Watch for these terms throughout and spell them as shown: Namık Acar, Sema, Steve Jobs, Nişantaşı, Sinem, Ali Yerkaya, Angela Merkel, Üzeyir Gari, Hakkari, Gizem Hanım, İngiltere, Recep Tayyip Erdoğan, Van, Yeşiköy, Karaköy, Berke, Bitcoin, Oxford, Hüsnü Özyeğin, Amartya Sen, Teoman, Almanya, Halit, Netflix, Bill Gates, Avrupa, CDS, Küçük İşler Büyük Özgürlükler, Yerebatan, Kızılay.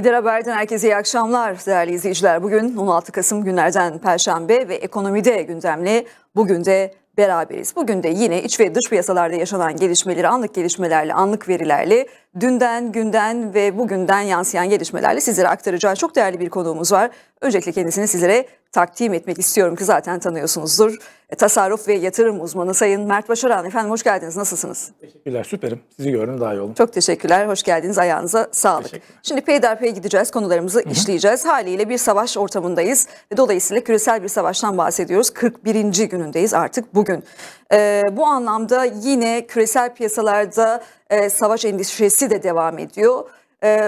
Lider Haber'den herkese iyi akşamlar değerli izleyiciler. Bugün 16 Kasım günlerden Perşembe ve ekonomide gündemli bugün de beraberiz. Bugün de yine iç ve dış piyasalarda yaşanan gelişmeleri anlık gelişmelerle, anlık verilerle, dünden, günden ve bugünden yansıyan gelişmelerle sizlere aktaracağı çok değerli bir konuğumuz var. Öncelikle kendisini sizlere takdim etmek istiyorum ki zaten tanıyorsunuzdur. Tasarruf ve yatırım uzmanı Sayın Mert Başaran. Efendim hoş geldiniz. Nasılsınız? Teşekkürler. Süperim. Sizi gördüm daha iyi oldum. Çok teşekkürler. Hoş geldiniz. Ayağınıza sağlık. Şimdi peyderpey gideceğiz. Konularımızı işleyeceğiz. Haliyle bir savaş ortamındayız. Dolayısıyla küresel bir savaştan bahsediyoruz. 41. günündeyiz artık bugün. Bu anlamda yine küresel piyasalarda savaş endişesi de devam ediyor.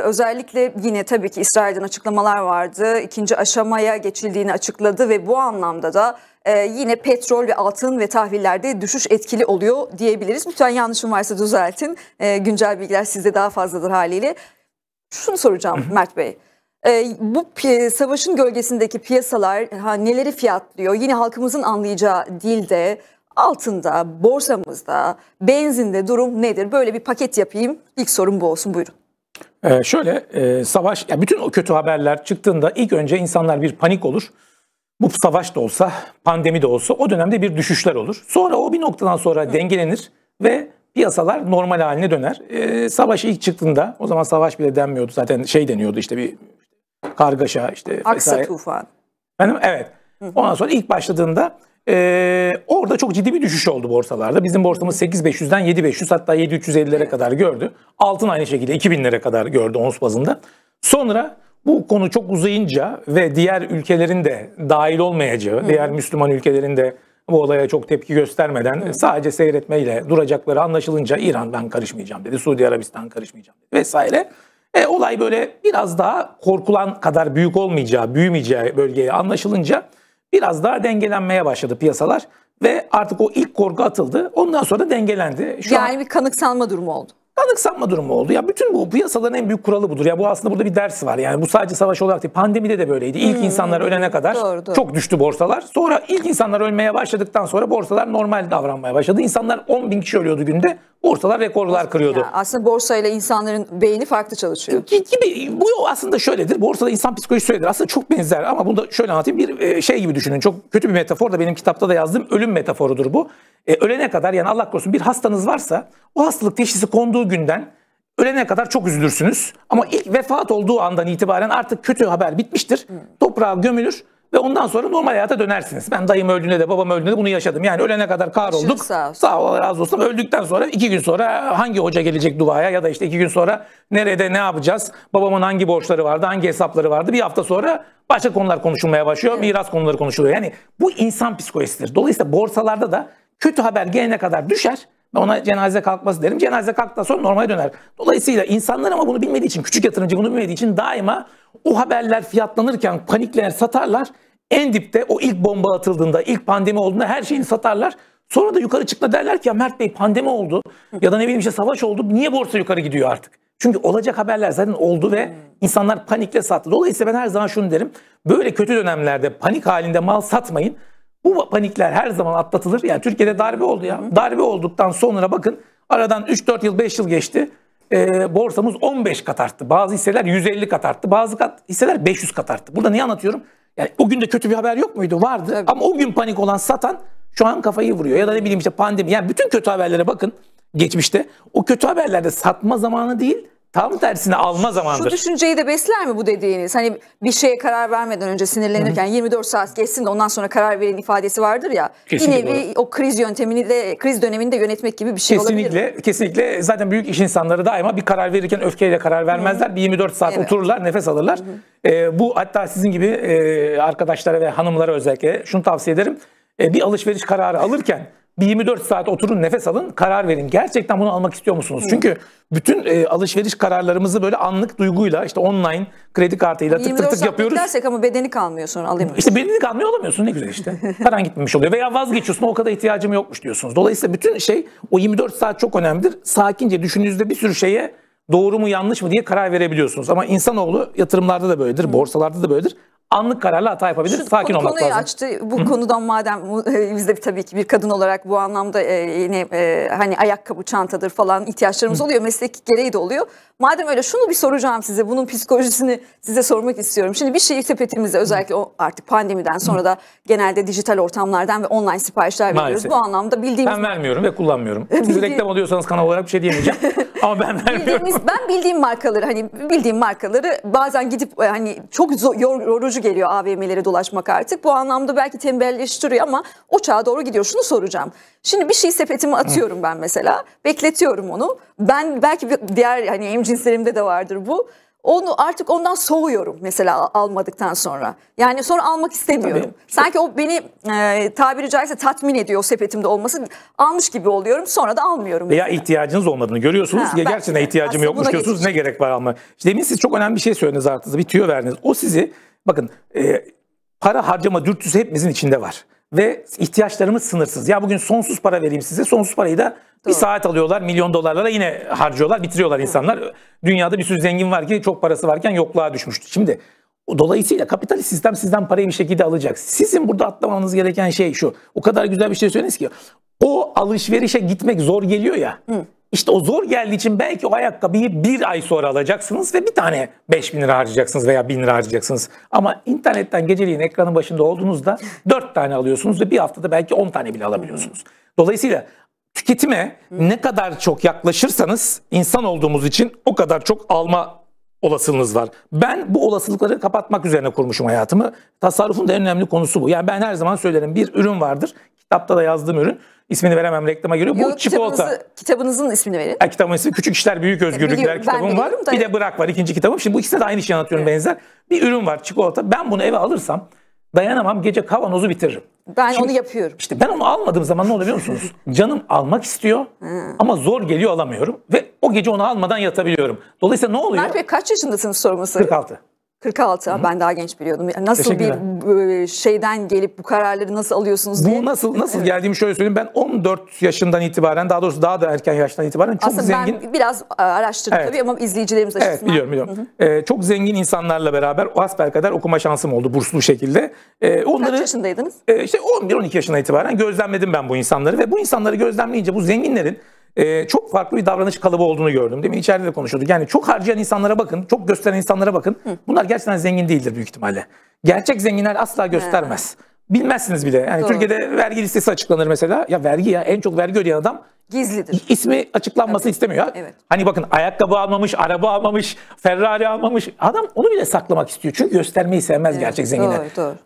Özellikle yine tabii ki İsrail'den açıklamalar vardı. İkinci aşamaya geçildiğini açıkladı ve bu anlamda da yine petrol ve altın ve tahvillerde düşüş etkili oluyor diyebiliriz. Lütfen yanlışım varsa düzeltin. Güncel bilgiler sizde daha fazladır haliyle. Şunu soracağım Mert Bey. Bu savaşın gölgesindeki piyasalar neleri fiyatlıyor? Yine halkımızın anlayacağı dilde, altında, borsamızda, benzinde durum nedir? Böyle bir paket yapayım. İlk sorum bu olsun. Buyurun. Savaş, bütün o kötü haberler çıktığında ilk önce insanlar bir panik olur. Bu savaş da olsa, pandemi de olsa o dönemde bir düşüşler olur. Sonra o bir noktadan sonra dengelenir ve piyasalar normal haline döner. Savaş ilk çıktığında, o zaman savaş bile denmiyordu zaten, şey deniyordu işte, bir kargaşa işte. Aksa tufan. Efendim, evet. Ondan sonra ilk başladığında orada çok ciddi bir düşüş oldu borsalarda. Bizim borsamız 8500'den 7500 hatta 7350'lere kadar gördü. Altın aynı şekilde 2000'lere kadar gördü ons bazında. Sonra bu konu çok uzayınca ve diğer ülkelerin de dahil olmayacağı, diğer Müslüman ülkelerin de bu olaya çok tepki göstermeden sadece seyretmeyle duracakları anlaşılınca İran ben karışmayacağım dedi, Suudi Arabistan karışmayacağım dedi vesaire. Olay böyle biraz daha korkulan kadar büyük olmayacağı, büyümeyeceği bölgeye anlaşılınca biraz daha dengelenmeye başladı piyasalar ve artık o ilk korku atıldı. Ondan sonra dengelendi. Yani bir kanıksanma durumu oldu. Kanıksanma durumu oldu. Ya bütün bu piyasaların en büyük kuralı budur. Ya bu aslında burada bir ders var. Yani bu sadece savaş olarak değil. Pandemide de böyleydi. İlk insanlar ölene kadar doğru. Çok düştü borsalar. Sonra ilk insanlar ölmeye başladıktan sonra borsalar normal davranmaya başladı. İnsanlar 10.000 kişi ölüyordu günde. Borsalar rekorlar kırıyordu. Yani aslında borsayla insanların beyni farklı çalışıyor. Gibi. Bu aslında şöyledir. Borsada insan psikolojisi şöyledir. Aslında çok benzer ama bunu da şöyle anlatayım. Bir şey gibi düşünün. Çok kötü bir metafor da benim kitapta da yazdım. Ölüm metaforudur bu. Ölene kadar, yani Allah korusun bir hastanız varsa o hastalık teşhisi konduğu günden ölene kadar çok üzülürsünüz. Ama ilk vefat olduğu andan itibaren artık kötü haber bitmiştir. Toprağa gömülür ve ondan sonra normal hayata dönersiniz. Ben dayım öldüğünde de babam öldüğünde de bunu yaşadım. Yani ölene kadar kahrolduk. Sağ ol, razı olsun. Öldükten sonra 2 gün sonra hangi hoca gelecek duaya ya da işte 2 gün sonra nerede ne yapacağız? Babamın hangi borçları vardı, hangi hesapları vardı? Bir hafta sonra başka konular konuşulmaya başlıyor. Evet. Miras konuları konuşuluyor. Yani bu insan psikolojisidir. Dolayısıyla borsalarda da kötü haber gelene kadar düşer. Ben ona cenaze kalkması derim. Cenaze kalktıktan sonra normale döner. Dolayısıyla insanlar ama bunu bilmediği için, küçük yatırımcı bunu bilmediği için daima o haberler fiyatlanırken panikler, satarlar. En dipte o ilk bomba atıldığında, ilk pandemi olduğunda her şeyini satarlar. Sonra da yukarı çıktığında derler ki ya Mert Bey pandemi oldu ya da ne bileyim işte savaş oldu. Niye borsa yukarı gidiyor artık? Çünkü olacak haberler zaten oldu ve insanlar panikle sattı. Dolayısıyla ben her zaman şunu derim. Böyle kötü dönemlerde panik halinde mal satmayın. Bu panikler her zaman atlatılır. Yani Türkiye'de darbe oldu ya. Darbe olduktan sonra bakın aradan 3-4 yıl 5 yıl geçti. Borsamız 15 kat arttı. Bazı hisseler 150 kat arttı. Bazı hisseler 500 kat arttı. Burada niye anlatıyorum? Yani o gün de kötü bir haber yok muydu? Vardı. Tabii. Ama o gün panik olan satan şu an kafayı vuruyor. Ya da ne bileyim işte pandemi. Yani bütün kötü haberlere bakın geçmişte. O kötü haberlerde satma zamanı değil. Tam tersine alma zamandır. Şu düşünceyi de besler mi bu dediğiniz? Hani bir şeye karar vermeden önce sinirlenirken 24 saat geçsin de ondan sonra karar verin ifadesi vardır ya. Kesinlikle. Yine bir o kriz yöntemini de, kriz dönemini de yönetmek gibi bir şey olabilir. Kesinlikle. Zaten büyük iş insanları daima bir karar verirken öfkeyle karar vermezler. Bir 24 saat otururlar, nefes alırlar. Bu hatta sizin gibi arkadaşlara ve hanımlara özellikle şunu tavsiye ederim. Bir alışveriş kararı alırken bir 24 saat oturun, nefes alın, karar verin. Gerçekten bunu almak istiyor musunuz? Çünkü bütün alışveriş kararlarımızı böyle anlık duyguyla, işte online kredi kartıyla tık yapıyoruz. 24 saat ama bedeni kalmıyor sonra alayım. İşte bedeni kalmıyor, alamıyorsun, ne güzel işte. Paran gitmemiş oluyor veya vazgeçiyorsun, o kadar ihtiyacım yokmuş diyorsunuz. Dolayısıyla bütün şey o 24 saat çok önemlidir. Sakince düşündüğünüzde bir sürü şeye doğru mu yanlış mı diye karar verebiliyorsunuz. Ama insanoğlu yatırımlarda da böyledir, borsalarda da böyledir. anlık kararla hata yapabilir. Sakin olmak lazım. Konuyu açtı. Bu konudan madem biz de tabii ki bir kadın olarak bu anlamda yine hani ayakkabı, çantadır falan ihtiyaçlarımız oluyor. Meslek gereği de oluyor. Madem öyle, şunu bir soracağım size. Bunun psikolojisini size sormak istiyorum. Şimdi bir şey sepetimizde, özellikle o artık pandemiden sonra da genelde dijital ortamlardan ve online siparişler veriyoruz. Bu anlamda bildiğimiz... Ben vermiyorum ve kullanmıyorum. Siz reklam alıyorsanız kanal olarak bir şey diyemeyeceğim. Ama ben vermiyorum. Ben bildiğim markaları, hani bildiğim markaları bazen gidip hani çok yorucu geliyor AVM'lere dolaşmak artık. Bu anlamda belki tembelleştiriyor ama o çağa doğru gidiyor. Şunu soracağım. Şimdi bir şey sepetime atıyorum ben mesela. Bekletiyorum onu. Ben belki diğer hani hemcinslerimde de vardır bu. Onu artık ondan soğuyorum mesela almadıktan sonra. Yani sonra almak istemiyorum. Tabii. Sanki o beni tabiri caizse tatmin ediyor, sepetimde olması. Almış gibi oluyorum, sonra da almıyorum. Veya ihtiyacınız olmadığını görüyorsunuz. Ya gerçekten ihtiyacım yokmuş diyorsunuz. Ne gerek var almaya? İşte demin siz çok önemli bir şey söylediniz, artık bir tüyo verdiniz. O sizi, bakın para harcama dürtüsü hepimizin içinde var. Ve ihtiyaçlarımız sınırsız. Ya bugün sonsuz para vereyim size. Sonsuz parayı da bir saat alıyorlar. Milyon dolarlara yine harcıyorlar. Bitiriyorlar insanlar. Dünyada bir sürü zengin var ki çok parası varken yokluğa düşmüştü. Şimdi dolayısıyla kapitalist sistem sizden parayı bir şekilde alacak. Sizin burada atlamanız gereken şey şu. O kadar güzel bir şey söylediniz ki. O alışverişe gitmek zor geliyor ya. İşte o zor geldiği için belki o ayakkabıyı bir ay sonra alacaksınız ve bir tane 5.000 lira harcayacaksınız veya 1.000 lira harcayacaksınız. Ama internetten geceliğin ekranın başında olduğunuzda 4 tane alıyorsunuz ve bir haftada belki 10 tane bile alabiliyorsunuz. Dolayısıyla tüketime ne kadar çok yaklaşırsanız, insan olduğumuz için o kadar çok alma olasılığınız var. Ben bu olasılıkları kapatmak üzerine kurmuşum hayatımı. Tasarrufun da en önemli konusu bu. Yani ben her zaman söylerim, bir ürün vardır. Kitapta da yazdığım ürün. İsmini veremem, reklama giriyor. Bu çikolata. Kitabınızın ismini verin. Kitabımın ismi Küçük İşler Büyük Özgürlükler kitabım var. Bir de Bırak var, ikinci kitabım. Şimdi bu ikisine de aynı şeyi anlatıyorum, benzer. Bir ürün var, çikolata. Ben bunu eve alırsam dayanamam, gece kavanozu bitiririm. Ben onu yapıyorum. İşte ben onu almadığım zaman ne oluyor biliyor musunuz? Canım almak istiyor ama zor geliyor, alamıyorum. Ve o gece onu almadan yatabiliyorum. Dolayısıyla ne oluyor? Mert Bey, kaç yaşındasınız sorması? 46. 46, ben daha genç biliyordum. Nasıl bir şeyden gelip bu kararları nasıl alıyorsunuz diye. Bu nasıl geldiğimi şöyle söyleyeyim. Ben 14 yaşından itibaren, daha doğrusu daha da erken yaştan itibaren çok aslında zengin. Ben biraz araştırdım tabii ama izleyicilerimiz açısından. Evet, biliyorum. Çok zengin insanlarla beraber hasbelkader okuma şansım oldu, burslu şekilde. Kaç yaşındaydınız? İşte 11-12 yaşından itibaren gözlemledim ben bu insanları ve bu insanları gözlemleyince bu zenginlerin çok farklı bir davranış kalıbı olduğunu gördüm. Değil mi? İçeride de konuşuyorduk. Yani çok harcayan insanlara bakın, çok gösteren insanlara bakın. Bunlar gerçekten zengin değildir büyük ihtimalle. Gerçek zenginler asla göstermez. Bilmezsiniz bile. Yani Türkiye'de vergi listesi açıklanır mesela. Ya vergi, ya en çok vergi ödeyen adam gizlidir. İsmi açıklanması istemiyor. Hani bakın, ayakkabı almamış, araba almamış, Ferrari almamış. Adam onu bile saklamak istiyor. Çünkü göstermeyi sevmez gerçek zenginler.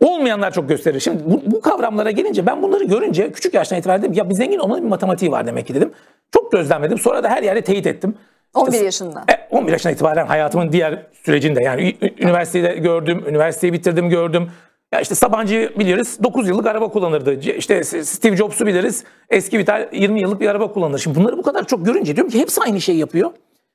Olmayanlar çok gösterir. Şimdi bu kavramlara gelince, ben bunları görünce küçük yaştan itibaren dedim ya, bir zengin olmanın bir matematiği var demek ki dedim. Çok gözlemledim. Sonra da her yerde teyit ettim. 11 yaşında. 11 yaşına itibaren hayatımın diğer sürecinde, yani üniversitede gördüm, üniversiteyi bitirdim gördüm. Ya işte Sabancı'yı biliriz, 9 yıllık araba kullanırdı. İşte Steve Jobs'u biliriz, eski bir tane 20 yıllık bir araba kullanır. Şimdi bunları bu kadar çok görünce diyorum ki hepsi aynı şeyi yapıyor.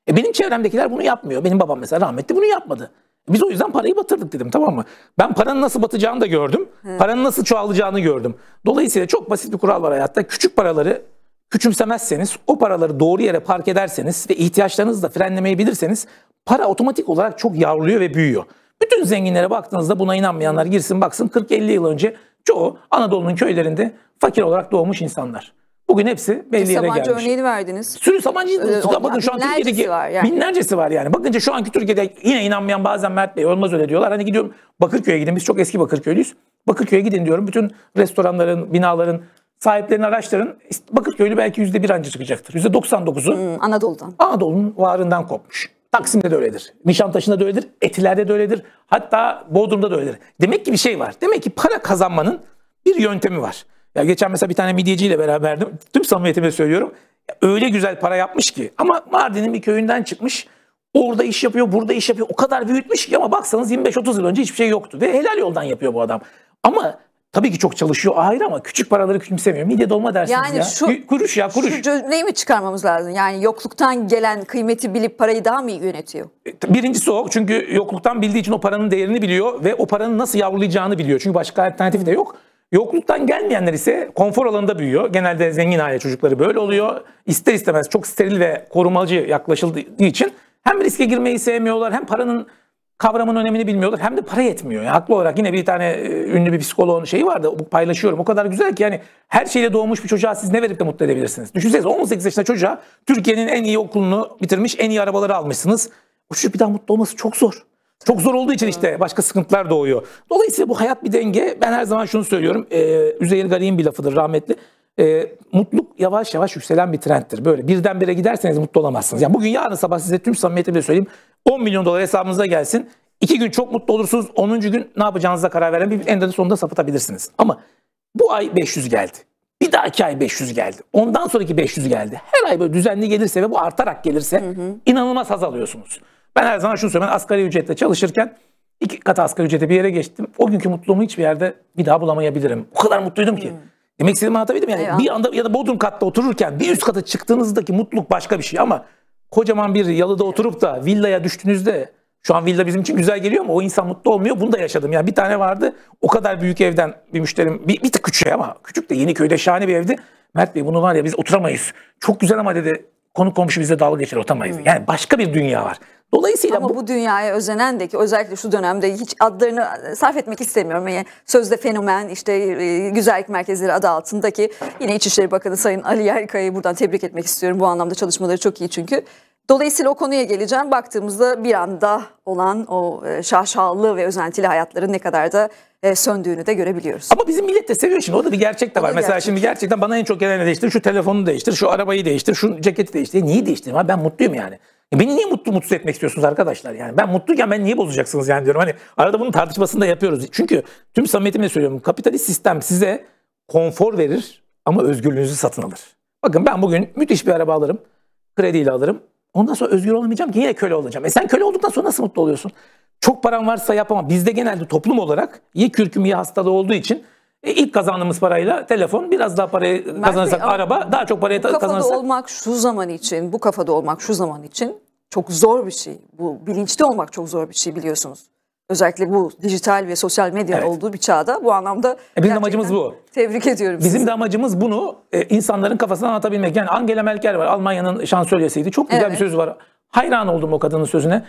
Benim çevremdekiler bunu yapmıyor. Benim babam mesela rahmetli, bunu yapmadı. Biz o yüzden parayı batırdık dedim, tamam mı? Ben paranın nasıl batacağını da gördüm, paranın nasıl çoğalacağını gördüm. Dolayısıyla çok basit bir kural var hayatta. Küçük paraları küçümsemezseniz, o paraları doğru yere park ederseniz ve ihtiyaçlarınızı da frenlemeyi bilirseniz, para otomatik olarak çok yavruluyor ve büyüyor. Bütün zenginlere baktığınızda, buna inanmayanlar girsin baksın, 40-50 yıl önce çoğu Anadolu'nun köylerinde fakir olarak doğmuş insanlar. Bugün hepsi belli yere gelmiş. Sabancı örneğini verdiniz. Sürü Sabancı'yı bakın şu an Türkiye'deki binlercesi var yani. Bakınca şu anki Türkiye'de yine inanmayan bazen Mert Bey olmaz öyle diyorlar. Hani gidiyorum Bakırköy'e gidin, biz çok eski Bakırköylüyüz. Bakırköy'e gidin diyorum, bütün restoranların, binaların sahiplerini araştırın. Bakırköy'lü belki %1 anca çıkacaktır. %99'u Anadolu'dan. Anadolu'nun varından kopmuş. Taksim'de de öyledir. Nişantaşı'nda da öyledir. Etiler'de de öyledir. Hatta Bodrum'da da öyledir. Demek ki bir şey var. Demek ki para kazanmanın bir yöntemi var. Ya geçen mesela bir tane midyeciyle beraberdim. Tüm samimiyetimle söylüyorum. Ya öyle güzel para yapmış ki. Ama Mardin'in bir köyünden çıkmış. Orada iş yapıyor, burada iş yapıyor. O kadar büyütmüş ki, ama baksanız 25-30 yıl önce hiçbir şey yoktu. Ve helal yoldan yapıyor bu adam. Ama... Tabii ki çok çalışıyor ayrı, ama küçük paraları küçümsemiyor. Midye dolma dersiniz yani ya. Kuruş ya kuruş. Şu cümleyi mi çıkarmamız lazım? Yani yokluktan gelen kıymeti bilip parayı daha mı iyi yönetiyor? Birincisi o. Çünkü yokluktan bildiği için o paranın değerini biliyor ve o paranın nasıl yavrulayacağını biliyor. Çünkü başka alternatifi de yok. Yokluktan gelmeyenler ise konfor alanında büyüyor. Genelde zengin aile çocukları böyle oluyor. İster istemez çok steril ve korumacı yaklaşıldığı için hem riske girmeyi sevmiyorlar, hem paranın kavramın önemini bilmiyorlar. Hem de para yetmiyor. Yani haklı olarak yine bir tane ünlü bir psikoloğun şeyi vardı. Paylaşıyorum. O kadar güzel ki yani her şeyle doğmuş bir çocuğa siz ne verip de mutlu edebilirsiniz? Düşünsenize 18 yaşında çocuğa Türkiye'nin en iyi okulunu bitirmiş, en iyi arabaları almışsınız. O çocuk bir daha mutlu olması çok zor. Çok zor olduğu için işte başka sıkıntılar doğuyor. Dolayısıyla bu hayat bir denge. Ben her zaman şunu söylüyorum. Üzeyir Gari'nin bir lafıdır rahmetli. Mutluluk yavaş yavaş yükselen bir trendtir. Böyle birdenbire giderseniz mutlu olamazsınız. Yani bugün yarın sabah size tüm samimiyetimle söyleyeyim. 10 milyon dolar hesabınıza gelsin. 2 gün çok mutlu olursunuz. 10. gün ne yapacağınıza karar veren bir en sonunda sapıtabilirsiniz. Ama bu ay 500 geldi. Bir dahaki ay 500 geldi. Ondan sonraki 500 geldi. Her ay böyle düzenli gelirse ve bu artarak gelirse inanılmaz haz alıyorsunuz. Ben her zaman şunu söylüyorum. Ben asgari ücretle çalışırken 2 katı asgari ücrete bir yere geçtim. O günkü mutluluğumu hiçbir yerde bir daha bulamayabilirim. O kadar mutluydum ki. Demek istediğimi anlatabildim yani. Bir anda ya da Bodrum katta otururken bir üst kata çıktığınızdaki mutluluk başka bir şey ama kocaman bir yalıda oturup da villaya düştüğünüzde şu an villa bizim için güzel geliyor ama o insan mutlu olmuyor. Bunu da yaşadım. Yani bir tane vardı. O kadar büyük evden bir müşterim bir tık küçük ama küçük de Yeniköy'de şahane bir evdi. Mert Bey bunu var ya biz oturamayız. Çok güzel ama dedi konuk komşu bizle dalga geçer oturamayız. Yani başka bir dünya var. Dolayısıyla ama bu dünyaya özenen de ki özellikle şu dönemde hiç adlarını sarf etmek istemiyorum. Yani sözde fenomen işte güzellik merkezleri adı altındaki yine İçişleri Bakanı Sayın Ali Yerkaya'yı buradan tebrik etmek istiyorum. Bu anlamda çalışmaları çok iyi çünkü. Dolayısıyla o konuya geleceğim. Baktığımızda bir anda olan o şaşalı ve özentili hayatların ne kadar da söndüğünü de görebiliyoruz. Ama bizim millet de seviyor şimdi. O da bir gerçek de var. Mesela gerçek. Şimdi gerçekten bana en çok gelen değiştir. Şu telefonu değiştir, şu arabayı değiştir, şu ceketi değiştir. Niye değiştireyim? Ben mutluyum yani. Beni niye mutsuz etmek istiyorsunuz arkadaşlar? Yani ben mutluyken ben niye bozacaksınız yani diyorum. Hani arada bunun tartışmasını da yapıyoruz. Çünkü tüm samimiyetimle söylüyorum. Kapitalist sistem size konfor verir ama özgürlüğünüzü satın alır. Bakın ben bugün müthiş bir araba alırım. Krediyle alırım. Ondan sonra özgür olamayacağım ki yine köle olacağım. Sen köle olduktan sonra nasıl mutlu oluyorsun? Çok paran varsa yapamam. Bizde genelde toplum olarak ya kürküm ya hastalığı olduğu için ilk kazandığımız parayla telefon, biraz daha parayı kazanırsak araba, daha çok parayı kazanırsak. Bu kafada olmak şu zaman için çok zor bir şey. Bu bilinçli olmak çok zor bir şey biliyorsunuz. Özellikle bu dijital ve sosyal medya olduğu bir çağda bu anlamda bizim amacımız bu. Tebrik ediyorum sizi. Bizim de amacımız bunu insanların kafasına anlatabilmek. Yani Angela Merkel var, Almanya'nın şansölyesiydi. Çok güzel bir söz var. Hayran oldum o kadının sözüne.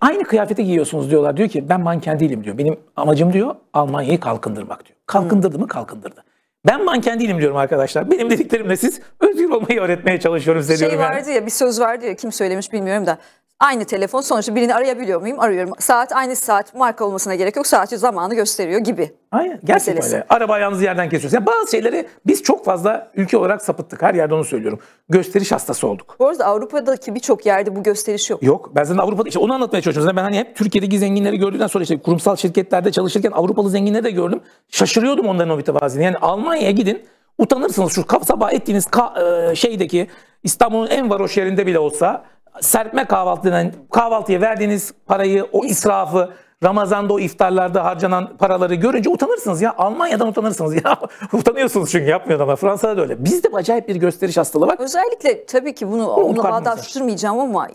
Aynı kıyafeti giyiyorsunuz diyorlar. Diyor ki ben manken değilim diyor. Benim amacım diyor Almanya'yı kalkındırmak diyor. Kalkındırdı mı? Kalkındırdı. Ben manken değilim diyorum arkadaşlar. Benim dediklerimle siz özgür olmayı öğretmeye çalışıyorum size diyorum. Vardı ya bir söz vardı ya kim söylemiş bilmiyorum da. Aynı telefon sonuçta birini arayabiliyor muyum? Arıyorum. Saat aynı saat marka olmasına gerek yok. Saat zamanı gösteriyor gibi. Aynen. Gerçekten öyle. Araba yalnız yerden kesiyoruz. Yani bazı şeyleri biz çok fazla ülke olarak sapıttık. Her yerde onu söylüyorum. Gösteriş hastası olduk. Bu arada Avrupa'daki birçok yerde bu gösteriş yok. Yok. Ben zaten Avrupa'da işte onu anlatmaya çalışıyorum. Ben hani hep Türkiye'deki zenginleri gördükten sonra işte kurumsal şirketlerde çalışırken Avrupalı zenginleri de gördüm. Şaşırıyordum onların o mütevaziliğine. Yani Almanya'ya gidin. Utanırsınız şu sabah ettiğiniz şeydeki İstanbul'un en varoş yerinde bile olsa serpme kahvaltıya verdiğiniz parayı, o israfı, Ramazan'da o iftarlarda harcanan paraları görünce utanırsınız ya. Almanya'dan utanırsınız ya. Utanıyorsunuz çünkü yapmıyor ama Fransa'da da öyle. Bizde acayip bir gösteriş hastalığı var. Özellikle tabii ki bunu onunla bağdaştırmayacağım ama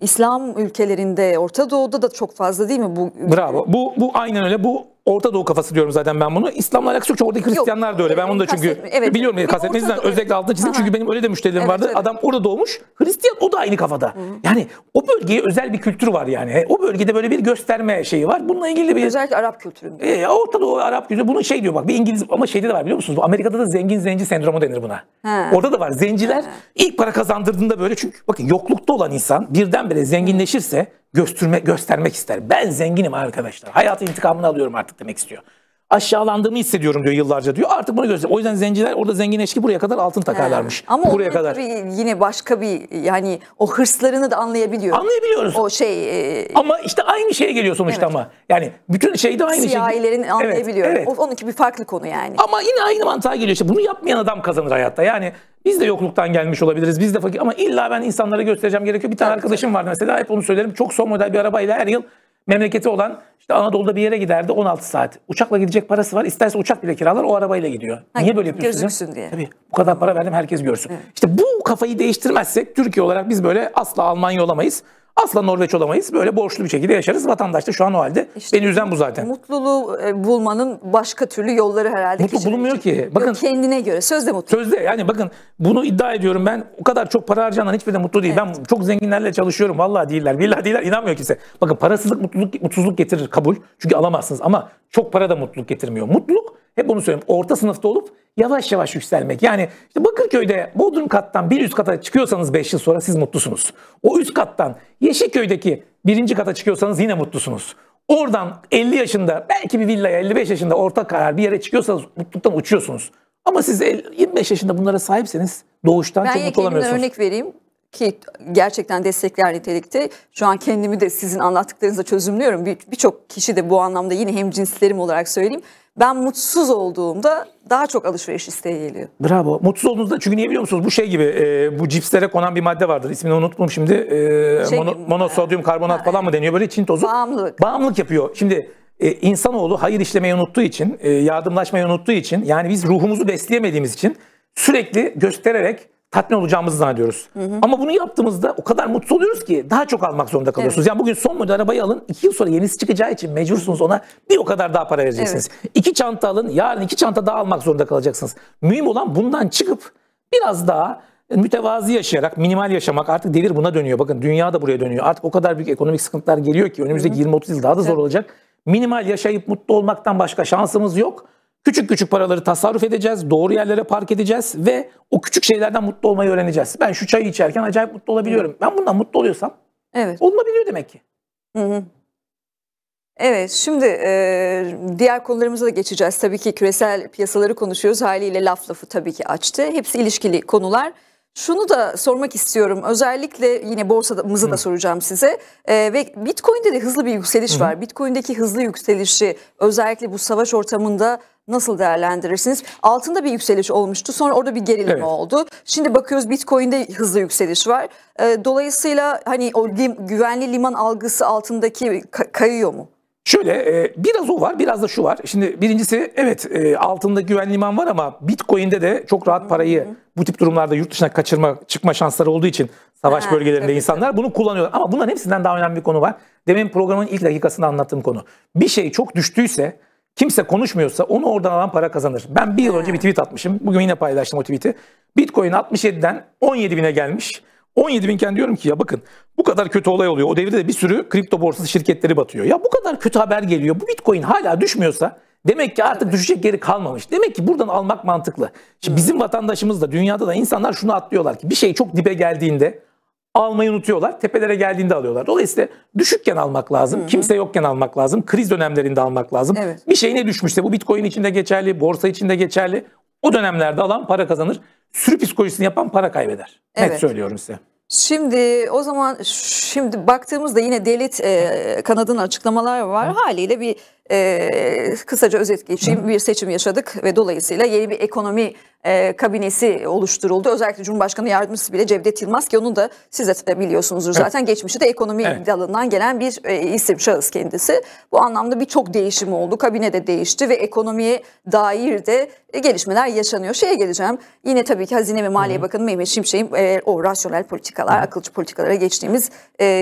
İslam ülkelerinde, Orta Doğu'da da çok fazla değil mi? Bravo. Bu aynen öyle. Bu Orta Doğu kafası diyorum zaten ben bunu. İslam'la alakası yok. Oradaki Hristiyanlar da öyle. Ben onu da çünkü biliyorum. Kastetmenizden özellikle altını çizim. Çünkü benim öyle de müşterilerim vardı. Evet. Adam orada doğmuş. Hristiyan o da aynı kafada. Yani o bölgeye özel bir kültür var yani. O bölgede böyle bir gösterme şeyi var. Bununla ilgili bir... Özellikle Arap kültürü. Orta Doğu Arap kültürü. Bunun şey diyor bak bir İngiliz ama şeyde de var biliyor musunuz? Bu Amerika'da da zengin zenci sendromu denir buna. Orada da var. Zenciler ilk para kazandırdığında böyle çünkü bakın yoklukta olan insan birdenbire zenginleşirse göstermek ister. Ben zenginim arkadaşlar. Hayatın intikamını alıyorum artık demek istiyor. Aşağılandığımı hissediyorum diyor yıllarca diyor. Artık bunu göster. O yüzden zenciler orada zenginleşti buraya kadar altın takarlarmış. Ama buraya kadar. Yine başka bir yani o hırslarını da anlayabiliyoruz. Anlayabiliyoruz. O ama işte aynı şeye geliyor sonuçta ama. Yani bütün şeyde aynı şey. Siyahilerin anlayabiliyorum. Onunki bir farklı konu yani. Ama yine aynı mantığa geliyor işte. Bunu yapmayan adam kazanır hayatta. Yani biz de yokluktan gelmiş olabiliriz. Biz de fakir ama illa ben insanlara göstereceğim gerekiyor. Bir tane arkadaşım vardı mesela hep onu söylerim. Çok son model bir arabayla her yıl memleketi olan işte Anadolu'da bir yere giderdi 16 saat. Uçakla gidecek parası var. İsterse uçak bile kiralar o arabayla gidiyor. Niye böyle yapıyorsunuz? Gözüksün diye. Tabii bu kadar para verdim herkes görsün. İşte bu kafayı değiştirmezsek Türkiye olarak biz böyle asla Almanya olamayız. Asla Norveç olamayız. Böyle borçlu bir şekilde yaşarız. Vatandaş da şu an o halde. İşte beni üzen bu zaten. Mutluluğu bulmanın başka türlü yolları herhalde. Mutlu bulunmuyor ki. Bakın, yok, kendine göre. Sözde mutlu. Sözde yani bakın, bunu iddia ediyorum ben. O kadar çok para harcanan hiçbir de mutlu değil. Evet. Ben çok zenginlerle çalışıyorum. Vallahi değiller. Billahi değiller. İnanmıyor kimse. Bakın, parasızlık mutsuzluk getirir, kabul. Çünkü alamazsınız, ama çok para da mutluluk getirmiyor. Mutluluk, hep bunu söylüyorum, orta sınıfta olup yavaş yavaş yükselmek. Yani işte Bakırköy'de Bodrum kattan bir üst kata çıkıyorsanız 5 yıl sonra siz mutlusunuz. O üst kattan Yeşiköy'deki birinci kata çıkıyorsanız yine mutlusunuz. Oradan 50 yaşında belki bir villaya, 55 yaşında orta karar bir yere çıkıyorsanız mutluluktan uçuyorsunuz. Ama siz 25 yaşında bunlara sahipseniz doğuştan çok mutlu olamıyorsunuz. Ben örnek vereyim ki gerçekten destekler nitelikte. Şu an kendimi de sizin anlattıklarınızla çözümlüyorum. Birçok kişi de bu anlamda, yine hemcinslerim olarak söyleyeyim. Ben mutsuz olduğumda daha çok alışveriş isteği geliyor. Bravo. Mutsuz olduğunuzda, çünkü niye biliyor musunuz? Bu şey gibi, bu cipslere konan bir madde vardır. İsmini unuttum şimdi. Monosodyum karbonat falan mı deniyor? Böyle Çin tozu. Bağımlılık. Bağımlılık yapıyor. Şimdi insanoğlu hayır işlemeyi unuttuğu için, yardımlaşmayı unuttuğu için, yani biz ruhumuzu besleyemediğimiz için sürekli göstererek tatmin olacağımızı zannediyoruz. Hı hı. Ama bunu yaptığımızda o kadar mutsuz oluyoruz ki daha çok almak zorunda kalıyorsunuz. Evet. Yani bugün son model arabayı alın, 2 yıl sonra yenisi çıkacağı için mecbursunuz ona, bir o kadar daha para vereceksiniz. Evet. 2 çanta alın, yarın 2 çanta daha almak zorunda kalacaksınız. Mühim olan bundan çıkıp biraz daha mütevazi yaşayarak, minimal yaşamak. Artık devir buna dönüyor. Bakın, dünya da buraya dönüyor. Artık o kadar büyük ekonomik sıkıntılar geliyor ki önümüzdeki 20-30 yıl daha da zor olacak. Minimal yaşayıp mutlu olmaktan başka şansımız yok. Küçük küçük paraları tasarruf edeceğiz, doğru yerlere park edeceğiz ve o küçük şeylerden mutlu olmayı öğreneceğiz. Ben şu çayı içerken acayip mutlu olabiliyorum. Ben bundan mutlu oluyorsam, olunabiliyor demek ki. Hı hı. Evet, şimdi diğer konularımıza da geçeceğiz. Tabii ki küresel piyasaları konuşuyoruz. Haliyle laf lafı tabii ki açtı. Hepsi ilişkili konular. Şunu da sormak istiyorum. Özellikle yine borsamızı da soracağım size. Ve Bitcoin'de de hızlı bir yükseliş var. Bitcoin'deki hızlı yükselişi özellikle bu savaş ortamında nasıl değerlendirirsiniz? Altında bir yükseliş olmuştu. Sonra orada bir gerileme oldu. Şimdi bakıyoruz Bitcoin'de hızlı yükseliş var. Dolayısıyla hani o güvenli liman algısı altındaki kayıyor mu? Şöyle, biraz o var, biraz da şu var. Şimdi birincisi, evet, altında güvenli liman var, ama Bitcoin'de de çok rahat parayı bu tip durumlarda yurt dışına çıkma şansları olduğu için savaş bölgelerinde insanlar bunu kullanıyorlar. Ama bunların hepsinden daha önemli bir konu var. Demin programın ilk dakikasında anlattığım konu. Bir şey çok düştüyse, kimse konuşmuyorsa onu oradan alan para kazanır. Ben 1 yıl önce bir tweet atmışım. Bugün yine paylaştım o tweet'i. Bitcoin 67'den 17.000'e gelmiş. 17.000'ken diyorum ki, ya bakın, bu kadar kötü olay oluyor. O devirde de bir sürü kripto borsası şirketleri batıyor. Ya bu kadar kötü haber geliyor. Bu Bitcoin hala düşmüyorsa demek ki artık düşecek yeri kalmamış. Demek ki buradan almak mantıklı. Şimdi bizim vatandaşımız da, dünyada da insanlar şunu atlıyorlar ki, bir şey çok dibe geldiğinde almayı unutuyorlar. Tepelere geldiğinde alıyorlar. Dolayısıyla düşükken almak lazım. Kimse yokken almak lazım. Kriz dönemlerinde almak lazım. Evet. Bir şey ne düşmüşse, bu Bitcoin için de geçerli, borsa için de geçerli. O dönemlerde alan para kazanır. Sürü psikolojisini yapan para kaybeder. Evet. Net söylüyorum size. Şimdi o zaman, şimdi baktığımızda yine devlet kanadının açıklamaları var. Haliyle bir kısaca özet geçeyim. Bir seçim yaşadık ve dolayısıyla yeni bir ekonomi kabinesi oluşturuldu. Özellikle Cumhurbaşkanı Yardımcısı bile Cevdet Yılmaz, ki onu da siz de biliyorsunuzdur zaten. Evet. Geçmişi de ekonomi dalından gelen bir isim, şahıs kendisi. Bu anlamda birçok değişim oldu. Kabine de değişti ve ekonomiye dair de gelişmeler yaşanıyor. Şeye geleceğim. Yine tabii ki Hazine ve Maliye Bakanı Mehmet Şimşek'in o rasyonel politikalar, akılcı politikalara geçtiğimiz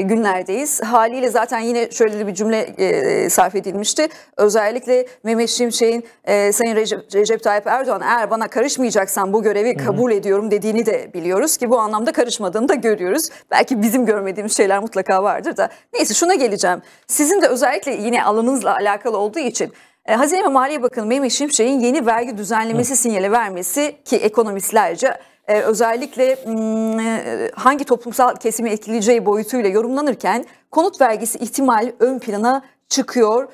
günlerdeyiz. Haliyle zaten yine şöyle bir cümle sarf edilmişti. Özellikle Mehmet Şimşek'in Sayın Recep Tayyip Erdoğan, eğer bana karışmayacaksan bu görevi kabul ediyorum dediğini de biliyoruz ki, bu anlamda karışmadığını da görüyoruz. Belki bizim görmediğimiz şeyler mutlaka vardır da. Neyse, şuna geleceğim. Sizin de özellikle yine alanınızla alakalı olduğu için Hazine ve Maliye Bakanı Mehmet Şimşek'in yeni vergi düzenlemesi sinyali vermesi, ki ekonomistlerce özellikle hangi toplumsal kesimi etkileyeceği boyutuyla yorumlanırken konut vergisi ihtimali ön plana çıkıyor.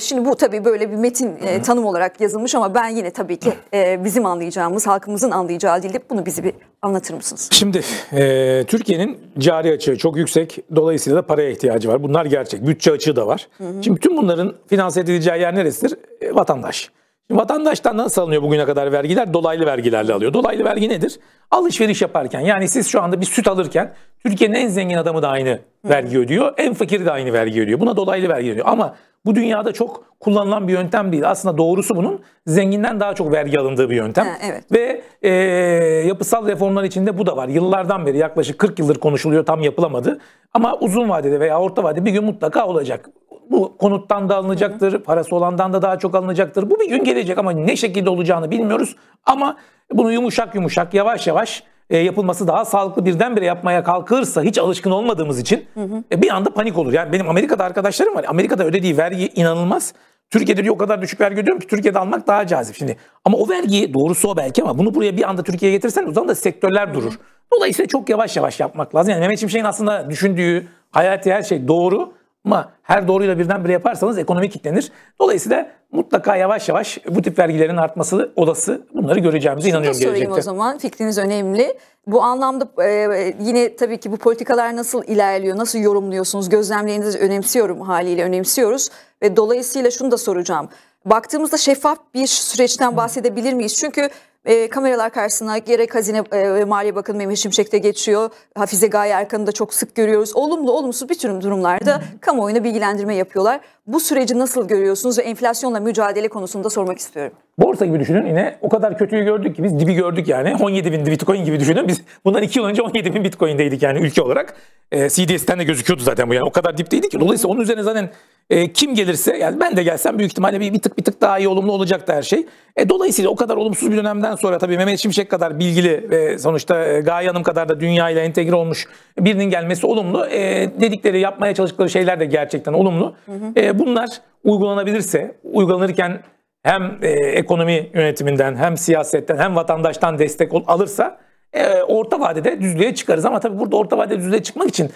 Şimdi bu tabii böyle bir metin tanım olarak yazılmış, ama ben yine tabii ki bizim anlayacağımız, halkımızın anlayacağı dilde bunu bizi bir anlatır mısınız? Şimdi Türkiye'nin cari açığı çok yüksek, dolayısıyla da paraya ihtiyacı var. Bunlar gerçek. Bütçe açığı da var. Şimdi tüm bunların finanse edileceği yer neresidir? Vatandaş. Şimdi vatandaştan nasıl alınıyor bugüne kadar vergiler? Dolaylı vergilerle alıyor. Dolaylı vergi nedir? Alışveriş yaparken, yani siz şu anda bir süt alırken Türkiye'nin en zengin adamı da aynı vergi ödüyor, en fakiri de aynı vergi ödüyor. Buna dolaylı vergi ödüyor. Ama Bu dünyada çok kullanılan bir yöntem değil. Aslında doğrusu bunun zenginden daha çok vergi alındığı bir yöntem. Ha, evet. Ve yapısal reformlar içinde bu da var. Yıllardan beri, yaklaşık 40 yıldır konuşuluyor, tam yapılamadı. Ama uzun vadede veya orta vadede bir gün mutlaka olacak. Bu konuttan da alınacaktır, parası olandan da daha çok alınacaktır. Bu bir gün gelecek ama ne şekilde olacağını bilmiyoruz. Ama bunu yumuşak yumuşak, yavaş yavaş yapılması daha sağlıklı. Birdenbire yapmaya kalkırsa, hiç alışkın olmadığımız için bir anda panik olur. Yani benim Amerika'da arkadaşlarım var. Amerika'da ödediği vergi inanılmaz. Türkiye'de diyor o kadar düşük vergi ödüyorum ki Türkiye'de almak daha cazip. Şimdi ama o vergiyi, doğrusu o belki, ama bunu buraya bir anda Türkiye'ye getirsen o zaman da sektörler durur. Dolayısıyla çok yavaş yavaş yapmak lazım. Yani Mehmet Şimşek'in aslında düşündüğü hayati her şey doğru. Ama her doğruyla birdenbire yaparsanız ekonomi kilitlenir. Dolayısıyla mutlaka yavaş yavaş bu tip vergilerin artması olası, bunları göreceğimize inanıyorum gelecekte. Sorayım o zaman, fikriniz önemli. Bu anlamda yine tabii ki bu politikalar nasıl ilerliyor, nasıl yorumluyorsunuz? Gözlemlerinizi önemsiyorum, haliyle önemsiyoruz. Ve dolayısıyla şunu da soracağım. Baktığımızda şeffaf bir süreçten bahsedebilir miyiz? Çünkü kameralar karşısına gerek Hazine ve Maliye Bakanı Mehmet Şimşek de geçiyor. Hafize Gaye Erkan'ı da çok sık görüyoruz. Olumlu, olumsuz bir tür durumlarda kamuoyuna bilgilendirme yapıyorlar. Bu süreci nasıl görüyorsunuz ve enflasyonla mücadele konusunda sormak istiyorum. Borsa gibi düşünün, yine o kadar kötüyü gördük ki biz dibi gördük yani. 17 bin bitcoin gibi düşünün. Biz bundan 2 yıl önce 17 bin bitcoin'deydik yani ülke olarak. CDS'ten de gözüküyordu zaten bu yani. O kadar dipteydik ki. Dolayısıyla onun üzerine zaten kim gelirse, yani ben de gelsem büyük ihtimalle bir tık daha iyi, olumlu olacaktı her şey. Dolayısıyla o kadar olumsuz bir dönemden sonra tabii Mehmet Şimşek kadar bilgili ve sonuçta Gaye Hanım kadar da dünyayla entegre olmuş birinin gelmesi olumlu. Dedikleri, yapmaya çalıştıkları şeyler de gerçekten olumlu. Bunlar uygulanabilirse, uygulanırken hem ekonomi yönetiminden, hem siyasetten, hem vatandaştan destek alırsa orta vadede düzlüğe çıkarız. Ama tabii burada orta vadede düzlüğe çıkmak için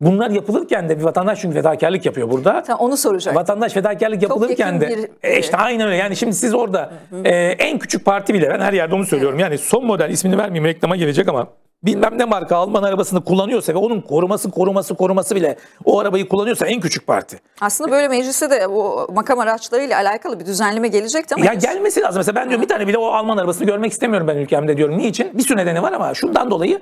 bunlar yapılırken de bir vatandaş, çünkü fedakarlık yapıyor burada. Tamam, onu soracağım. Vatandaş fedakarlık yapılırken de işte aynen öyle. Yani şimdi siz orada en küçük parti bile, ben her yerde onu söylüyorum. Yani son model, ismini vermeyeyim reklama gelecek ama bilmem ne marka Alman arabasını kullanıyorsa ve onun koruması bile o arabayı kullanıyorsa en küçük parti. Aslında böyle meclise de o makam araçlarıyla alakalı bir düzenleme gelecekti ama. Ya gelmesi lazım. Mesela ben diyorum bir tane bile o Alman arabasını görmek istemiyorum ben ülkemde diyorum. Niçin? Bir sürü nedeni var ama şundan dolayı.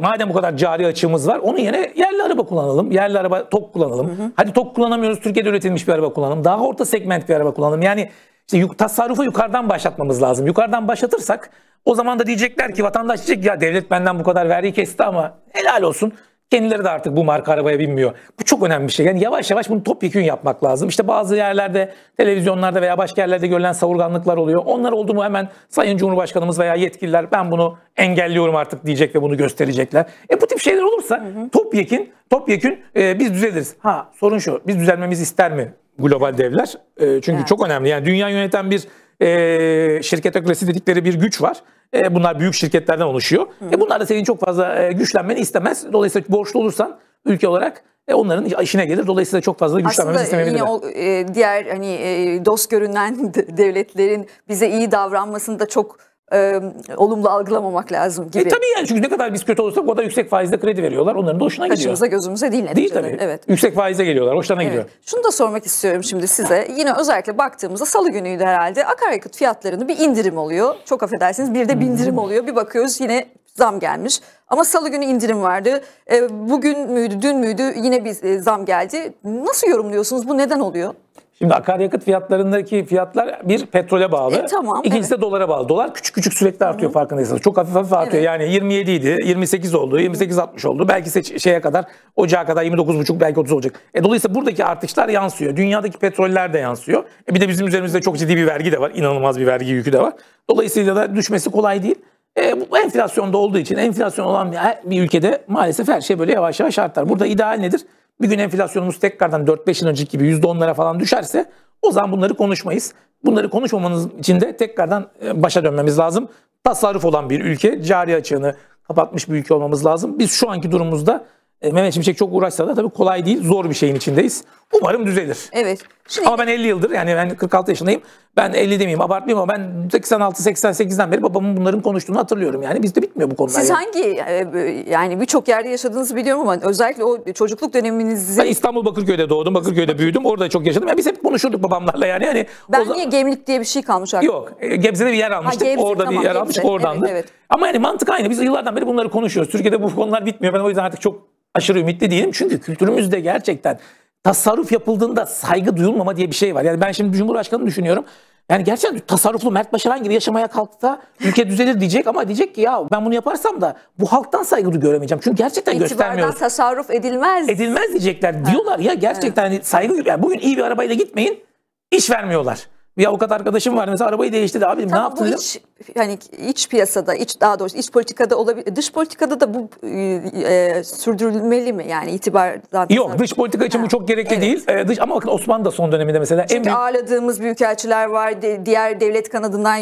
Madem bu kadar cari açığımız var, onun yerine yerli araba kullanalım. Yerli araba, TOK kullanalım. Hadi TOK kullanamıyoruz, Türkiye'de üretilmiş bir araba kullanalım. Daha orta segment bir araba kullanalım. Yani işte tasarrufu yukarıdan başlatmamız lazım. Yukarıdan başlatırsak o zaman da diyecekler ki, vatandaş diyecek ya devlet benden bu kadar vergi kesti ama helal olsun. Kendileri de artık bu marka arabaya binmiyor. Bu çok önemli bir şey. Yani yavaş yavaş bunu topyekün yapmak lazım. İşte bazı yerlerde, televizyonlarda veya başka yerlerde görülen savurganlıklar oluyor. Onlar oldu mu hemen Sayın Cumhurbaşkanımız veya yetkililer ben bunu engelliyorum artık diyecek ve bunu gösterecekler. Bu tip şeyler olursa topyekün biz düzeliriz. Ha, sorun şu, biz düzelmemizi ister mi global devler? Çünkü çok önemli. Yani dünya yöneten bir şirketokrasi dedikleri bir güç var. Bunlar büyük şirketlerden oluşuyor. Bunlar da senin çok fazla güçlenmeni istemez. Dolayısıyla borçlu olursan ülke olarak onların işine gelir. Dolayısıyla çok fazla güçlenmemizi istemeyebilir. Aslında yine o, diğer hani dost görünen devletlerin bize iyi davranmasını da çok olumlu algılamamak lazım gibi. Tabii yani, çünkü ne kadar biz kötü olursak o kadar yüksek faizle kredi veriyorlar. Onların da hoşuna gidiyor. Kaşımıza gözümüze değil neticede. Değil tabii. Evet. Yüksek faize geliyorlar. Hoşlarına gidiyor. Şunu da sormak istiyorum şimdi size. Yine özellikle baktığımızda salı günüydü herhalde. Akaryakıt fiyatlarında bir indirim oluyor. Çok affedersiniz, bir de bindirim oluyor. Bir bakıyoruz yine zam gelmiş. Ama salı günü indirim vardı. Bugün müydü, dün müydü yine bir zam geldi. Nasıl yorumluyorsunuz? Bu neden oluyor? Şimdi akaryakıt fiyatlarındaki fiyatlar bir petrole bağlı. İkincisi de dolara bağlı. Dolar küçük küçük sürekli artıyor farkındaysanız. Çok hafif hafif artıyor. Yani 27 idi, 28 oldu, 28.60 oldu. Belki şeye kadar, ocağa kadar 29.5, belki 30 olacak. Dolayısıyla buradaki artışlar yansıyor. Dünyadaki petroller de yansıyor. Bir de bizim üzerimizde çok ciddi bir vergi de var. İnanılmaz bir vergi yükü de var. Dolayısıyla da düşmesi kolay değil. Bu enflasyonda olduğu için, enflasyon olan bir ülkede maalesef her şey böyle yavaş yavaş artar. Burada ideal nedir? Bir gün enflasyonumuz tekrardan 4-5 yıl önceki gibi %10'lara falan düşerse o zaman bunları konuşmayız. Bunları konuşmamanız için de tekrardan başa dönmemiz lazım. Tasarruf olan bir ülke, cari açığını kapatmış bir ülke olmamız lazım. Biz şu anki durumumuzda Mehmet Şimşek çok uğraşsa da tabii kolay değil, zor bir şeyin içindeyiz. Umarım düzelir. Evet. Şimdi... Ama ben 50 yıldır, yani ben 46 yaşındayım. Ben 50 demeyeyim, abartmayayım ama ben 86-88'den beri babamın bunların konuştuğunu hatırlıyorum. Yani bizde bitmiyor bu konular. Siz hangi, yani birçok yerde yaşadığınızı biliyorum ama özellikle o çocukluk döneminizi... Ben İstanbul Bakırköy'de doğdum, Bakırköy'de büyüdüm, orada çok yaşadım. Yani biz hep konuşurduk babamlarla yani. Ben niye Gemlik diye bir şey kalmış artık? Yok, Gebze'de bir yer almıştık, oradan da. Evet. Ama yani mantık aynı, biz yıllardan beri bunları konuşuyoruz. Türkiye'de bu konular bitmiyor, ben o yüzden artık çok aşırı ümitli değilim. Çünkü kültürümüzde gerçekten... tasarruf yapıldığında saygı duyulmama diye bir şey var. Yani ben şimdi Cumhurbaşkanı'nı düşünüyorum. Yani gerçekten tasarruflu Mert Başaran gibi yaşamaya kalksa ülke düzelir diyecek ama diyecek ki ya ben bunu yaparsam da bu halktan saygı göremeyeceğim. Çünkü gerçekten İtibardan göstermiyoruz. İtibardan tasarruf edilmez. Edilmez diyecekler. Ha. Diyorlar ya gerçekten hani saygı. Yani bugün iyi bir arabayla gitmeyin, iş vermiyorlar. Bir avukat arkadaşım var mesela, arabayı değiştirdi. Abi tamam, ne yaptın? Hiç yani iç piyasada, daha doğrusu iç politikada olabilir. Dış politikada da bu sürdürülmeli mi? Yani itibardan. Yok, dış politika için bu çok gerekli değil. Ama bakın Osmanlı da son döneminde mesela. Çünkü ağırladığımız büyükelçiler var. Diğer devlet kanadından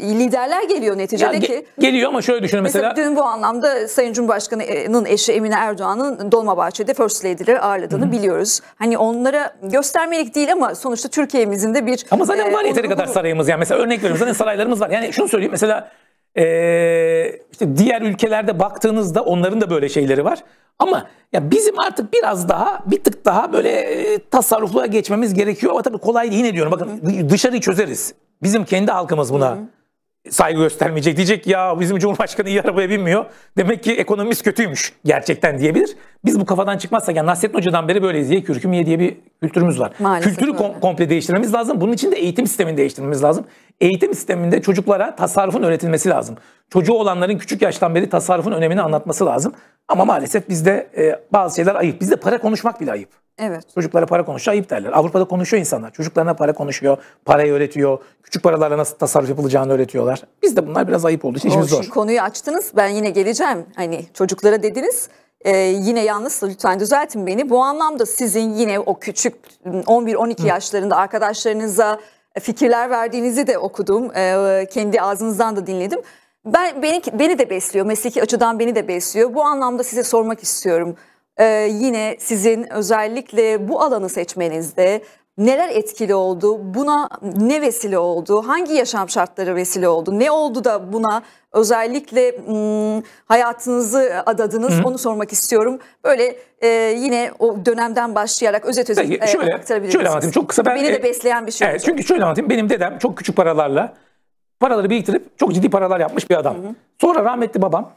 liderler geliyor neticede yani, ki. Geliyor ama şöyle düşünün mesela. Dün bu anlamda Sayın Cumhurbaşkanı'nın eşi Emine Erdoğan'ın Dolmabahçe'de First Lady'leri ağırladığını biliyoruz. Hani onlara göstermelik değil ama sonuçta Türkiye'mizin de bir... Ama zaten var yeteri kadar sarayımız. Yani mesela örnek veriyorum, zaten saraylarımız var. Yani şunu söyleyeyim mesela işte diğer ülkelerde baktığınızda onların da böyle şeyleri var. Ama ya bizim artık biraz daha bir tık daha böyle tasarrufluğa geçmemiz gerekiyor. Ama tabii kolay değil, yine diyorum bakın, dışarıyı çözeriz. Bizim kendi halkımız buna saygı göstermeyecek. Diyecek ya bizim Cumhurbaşkanı iyi arabaya binmiyor, demek ki ekonomimiz kötüymüş gerçekten diyebilir. Biz bu kafadan çıkmazsak, yani Nasrettin Hoca'dan beri böyleyiz, ye kürküm ye diye bir kültürümüz var. Maalesef kültürü komple değiştirmemiz lazım. Bunun için de eğitim sistemini değiştirmemiz lazım. Eğitim sisteminde çocuklara tasarrufun öğretilmesi lazım. Çocuğu olanların küçük yaştan beri tasarrufun önemini anlatması lazım. Ama maalesef bizde bazı şeyler ayıp. Bizde para konuşmak bile ayıp. Evet. Çocuklara para konuşuyor, ayıp derler. Avrupa'da konuşuyor insanlar. Çocuklarına para konuşuyor, parayı öğretiyor. Küçük paralarla nasıl tasarruf yapılacağını öğretiyorlar. Bizde bunlar biraz ayıp olduğu için işimiz zor. Konuyu açtınız, ben yine geleceğim. Hani çocuklara dediniz... yine yanlışsa lütfen düzeltin beni. Bu anlamda sizin yine o küçük 11-12 yaşlarında arkadaşlarınıza fikirler verdiğinizi de okudum. Kendi ağzınızdan da dinledim. Beni de besliyor. Mesleki açıdan beni de besliyor. Bu anlamda size sormak istiyorum. Yine sizin özellikle bu alanı seçmenizde neler etkili oldu? Buna ne vesile oldu? Hangi yaşam şartları vesile oldu? Ne oldu da buna özellikle hayatınızı adadınız? Onu sormak istiyorum. Böyle yine o dönemden başlayarak özet aktarabilirsiniz. Şöyle anlatayım çok kısa. Beni de besleyen bir şey. Evet, çünkü şöyle anlatayım. Benim dedem çok küçük paraları biriktirip çok ciddi paralar yapmış bir adam. Sonra rahmetli babam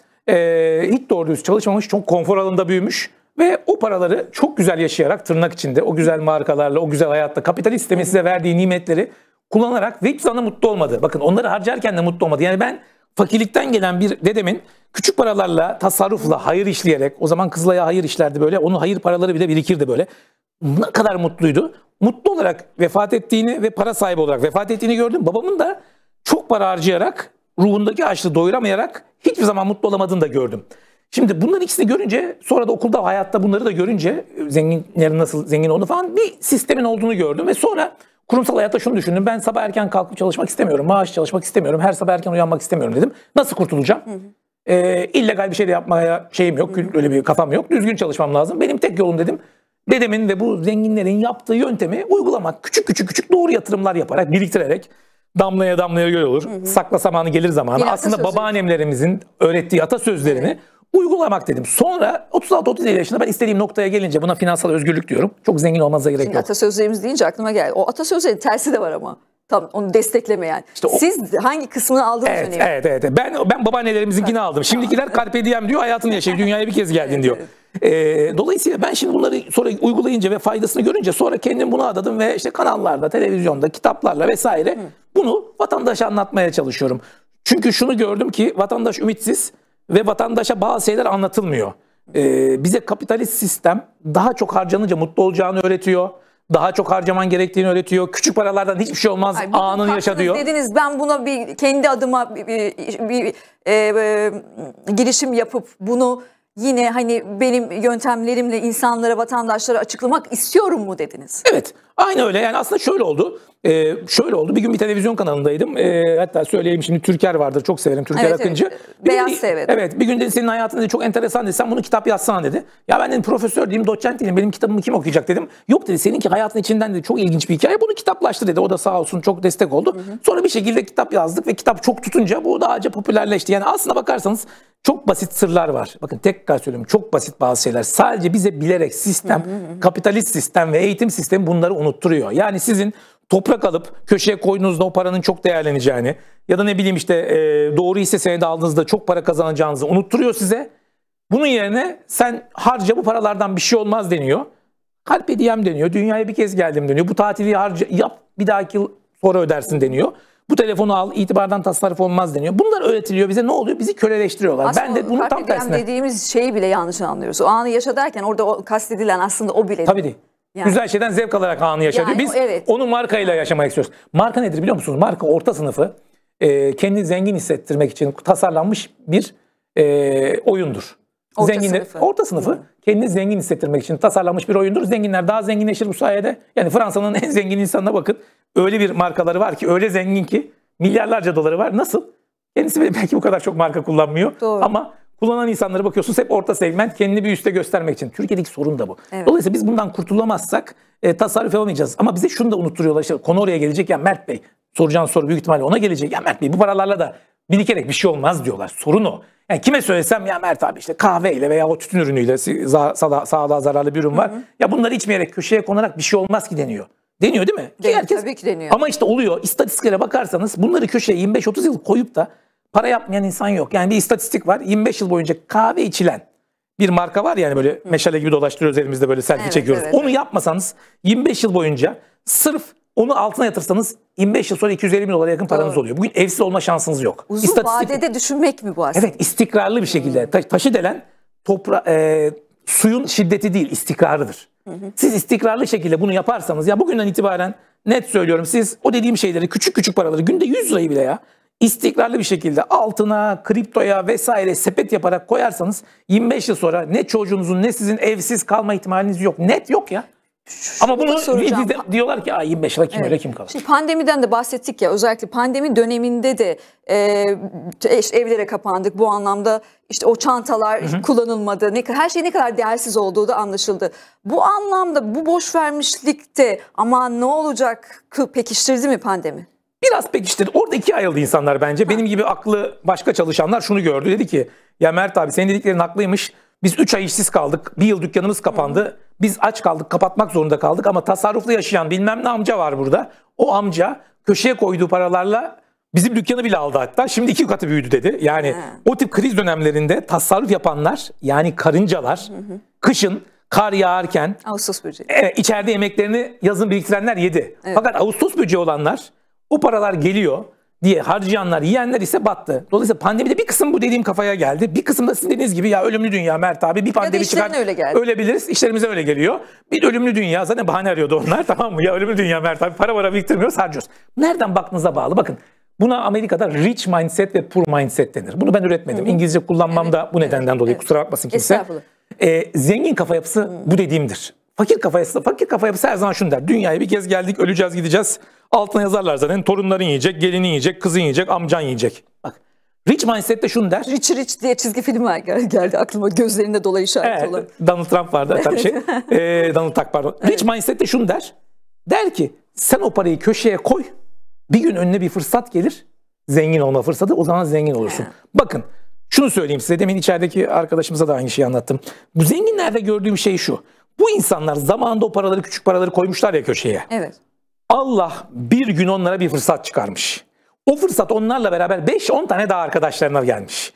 hiç doğru düz çalışmamış, çok konfor alanında büyümüş. Ve o paraları çok güzel yaşayarak, tırnak içinde, o güzel markalarla, o güzel hayatta, kapitalist sistemin size verdiği nimetleri kullanarak ve hiçbir zaman mutlu olmadı. Bakın onları harcarken de mutlu olmadı. Yani ben fakirlikten gelen bir dedemin küçük paralarla, tasarrufla, hayır işleyerek, o zaman Kızılay'a hayır işlerdi böyle, onun hayır paraları bile birikirdi böyle. Ne kadar mutluydu. Mutlu olarak vefat ettiğini ve para sahibi olarak vefat ettiğini gördüm. Babamın da çok para harcayarak, ruhundaki açlığı doyuramayarak hiçbir zaman mutlu olamadığını da gördüm. Şimdi bunların ikisini görünce, sonra da okulda, hayatta bunları da görünce, zenginlerin nasıl zengin olduğunu falan, bir sistemin olduğunu gördüm. Ve sonra kurumsal hayatta şunu düşündüm. Ben sabah erken kalkıp çalışmak istemiyorum. Maaş çalışmak istemiyorum. Her sabah erken uyanmak istemiyorum dedim. Nasıl kurtulacağım? İllegal bir şey de yapmaya şeyim yok. Öyle bir kafam yok. Düzgün çalışmam lazım. Benim tek yolum dedim, dedemin ve bu zenginlerin yaptığı yöntemi uygulamak. Küçük doğru yatırımlar yaparak, biriktirerek. Damlaya damlaya göl olur. Sakla zamanı gelir zamanı. Aslında babaannemlerimizin öğrettiği atasözlerini uygulamak dedim. Sonra 36-37 yaşında ben istediğim noktaya gelince, buna finansal özgürlük diyorum. Çok zengin olmanıza gerek yok. Atasözlerimiz deyince aklıma geldi. O atasözlerin tersi de var ama. Tam onu destekleme yani. İşte siz hangi kısmını aldığınız önemli. Evet. Ben babaannelerimizinkini aldım. Şimdikiler carpe diem diyor, hayatını yaşayın, dünyaya bir kez geldin diyor. Dolayısıyla ben şimdi bunları sonra uygulayınca ve faydasını görünce, sonra kendim buna adadım ve işte kanallarda, televizyonda, kitaplarla vesaire bunu vatandaşa anlatmaya çalışıyorum. Çünkü şunu gördüm ki vatandaş ümitsiz ve vatandaşa bazı şeyler anlatılmıyor. Bize kapitalist sistem daha çok harcanınca mutlu olacağını öğretiyor. Daha çok harcaman gerektiğini öğretiyor. Küçük paralardan hiçbir şey olmaz, anını yaşa diyor. Dediniz, ben buna bir kendi adıma bir girişim yapıp bunu yine hani benim yöntemlerimle insanlara, vatandaşlara açıklamak istiyorum mu dediniz? Evet, aynı öyle. Yani aslında şöyle oldu. Bir gün bir televizyon kanalındaydım. Hatta söyleyeyim şimdi, Türker vardır. Çok severim Türker Akıncı. Bir gün dedi, senin hayatın dedi, çok enteresan dedi. Sen bunu kitap yazsana dedi. Ya ben dedim profesör değilim, doçent değilim. Benim kitabımı kim okuyacak dedim. Yok dedi, seninki hayatın içinden dedi, çok ilginç bir hikaye. Bunu kitaplaştı dedi. O da sağ olsun çok destek oldu. Sonra bir şekilde kitap yazdık ve kitap çok tutunca bu daha popülerleşti. Yani aslına bakarsanız çok basit sırlar var. Bakın tekrar söylüyorum, çok basit bazı şeyler. Sadece bize bilerek sistem, kapitalist sistem ve eğitim sistemi bunları unutturuyor. Yani sizin toprak alıp köşeye koyduğunuzda o paranın çok değerleneceğini ya da ne bileyim işte doğru hisse senedi aldığınızda çok para kazanacağınızı unutturuyor size. Bunun yerine sen harca, bu paralardan bir şey olmaz deniyor. Carpe diem deniyor. Dünyaya bir kez geldim deniyor. Bu tatili harca yap, bir dahaki yıl sonra ödersin deniyor. Bu telefonu al, itibardan tasarruf olmaz deniyor. Bunlar öğretiliyor bize, ne oluyor? Bizi köleleştiriyorlar. Aslında ben de bunu tam tersine. Dediğimiz şeyi bile yanlış anlıyoruz. O anı yaşa derken orada o kastedilen aslında o bile. Tabii değil. Yani. Güzel şeyden zevk alarak anı yaşa diyor. Biz evet, onu markayla yaşamak istiyoruz. Marka nedir biliyor musunuz? Marka orta sınıfı kendini zengin hissettirmek için tasarlanmış bir oyundur. Orta sınıfı kendini zengin hissettirmek için tasarlanmış bir oyundur. Zenginler daha zenginleşir bu sayede. Yani Fransa'nın en zengin insanına bakın. Öyle bir markaları var ki, öyle zengin ki milyarlarca doları var. Nasıl? Kendisi belki bu kadar çok marka kullanmıyor. Doğru. Ama kullanan insanlara bakıyorsunuz hep orta segment, kendini bir üste göstermek için. Türkiye'deki sorun da bu. Evet. Dolayısıyla biz bundan kurtulamazsak tasarruf yapamayacağız. Ama bize şunu da unutturuyorlar. İşte konu oraya gelecek ya, Mert Bey soracağın soru büyük ihtimalle ona gelecek. Ya Mert Bey bu paralarla da birikerek bir şey olmaz diyorlar. Sorun o. Yani kime söylesem ya Mert abi işte kahveyle veya o tütün ürünüyle sağlığa zararlı bir ürün var. Hı hı. Ya bunları içmeyerek köşeye konarak bir şey olmaz ki deniyor. Deniyor değil mi? Deniyor, herkes... Tabii ki deniyor. Ama işte oluyor. İstatistiklere bakarsanız bunları köşeye 25-30 yıl koyup da para yapmayan insan yok. Yani bir istatistik var. 25 yıl boyunca kahve içilen bir marka var yani, böyle meşale gibi dolaştırıyoruz elimizde, böyle selfie çekiyoruz. Evet. Onu yapmasanız 25 yıl boyunca sırf onu altına yatırsanız 25 yıl sonra 250 bin dolara yakın paranız oluyor. Bugün evsiz olma şansınız yok. Uzun vadede düşünmek mi bu aslında? Evet, istikrarlı bir şekilde. Taşı delen suyun şiddeti değil, istikrarıdır. Hı hı. Siz istikrarlı şekilde bunu yaparsanız, ya bugünden itibaren net söylüyorum, siz o dediğim şeyleri, küçük küçük paraları, günde 100 lirayı bile ya, istikrarlı bir şekilde altına, kriptoya vesaire sepet yaparak koyarsanız 25 yıl sonra ne çocuğunuzun ne sizin evsiz kalma ihtimaliniz yok. Net yok ya. Ama bunu diyorlar ki 25 yıla kim öyle kim kalır. Şimdi pandemiden de bahsettik ya, özellikle pandemi döneminde de evlere kapandık. Bu anlamda işte o çantalar kullanılmadı. Her şey ne kadar değersiz olduğu da anlaşıldı. Bu anlamda bu boş vermişlikte ama ne olacak, pekiştirdi mi pandemi? Biraz pekiştirdi. Orada ikiye ayrıldı insanlar bence. Benim gibi aklı başka çalışanlar şunu gördü. Dedi ki ya Mert abi senin dediklerin haklıymış. Biz 3 ay işsiz kaldık. Bir yıl dükkanımız kapandı. Hı. Biz aç kaldık, kapatmak zorunda kaldık ama tasarruflu yaşayan bilmem ne amca var burada. O amca köşeye koyduğu paralarla bizim dükkanı bile aldı hatta. Şimdi 2 katı büyüdü dedi. Yani o tip kriz dönemlerinde tasarruf yapanlar, yani karıncalar, kışın kar yağarken Ağustos böceği. İçeride yemeklerini yazın biriktirenler yedi. Evet. Fakat Ağustos böceği olanlar, o paralar geliyor diye harcayanlar, yiyenler ise battı. Dolayısıyla pandemide bir kısım bu dediğim kafaya geldi. Bir kısım da sizin dediğiniz gibi ya ölümlü dünya Mert abi, bir pandemi çıkar ölebiliriz. İşlerimize öyle geliyor. Bir ölümlü dünya, zaten bahane arıyordu onlar, tamam mı? Ya ölümlü dünya Mert abi, para biriktirmiyoruz, harcıyoruz. Nereden baktığınıza bağlı. Bakın buna Amerika'da rich mindset ve poor mindset denir. Bunu ben üretmedim. İngilizce kullanmam da bu nedenden dolayı. Kusura bakmasın kimse. Zengin kafa yapısı bu dediğimdir. Fakir kafa yapısı her zaman şunu der. Dünyaya bir kez geldik, öleceğiz, gideceğiz. Altına yazarlar zaten. Torunların yiyecek, gelinin yiyecek, kızın yiyecek, amcan yiyecek. Bak. Rich mindset de şunu der. Rich diye çizgi film geldi aklıma. Gözlerinde dolayı işaret olan. Donald Trump vardı. Tabii şey. Donald Tuck pardon. Evet. Rich mindset de şunu der. Der ki sen o parayı köşeye koy. Bir gün önüne bir fırsat gelir. Zengin olma fırsatı. O zaman zengin olursun. Bakın şunu söyleyeyim size. Demin içerideki arkadaşımıza da aynı şeyi anlattım. Bu zenginlerde gördüğüm şey şu. Bu insanlar zamanında o paraları, küçük paraları koymuşlar ya köşeye. Evet. Allah bir gün onlara bir fırsat çıkarmış. O fırsat onlarla beraber 5-10 tane daha arkadaşlarına gelmiş.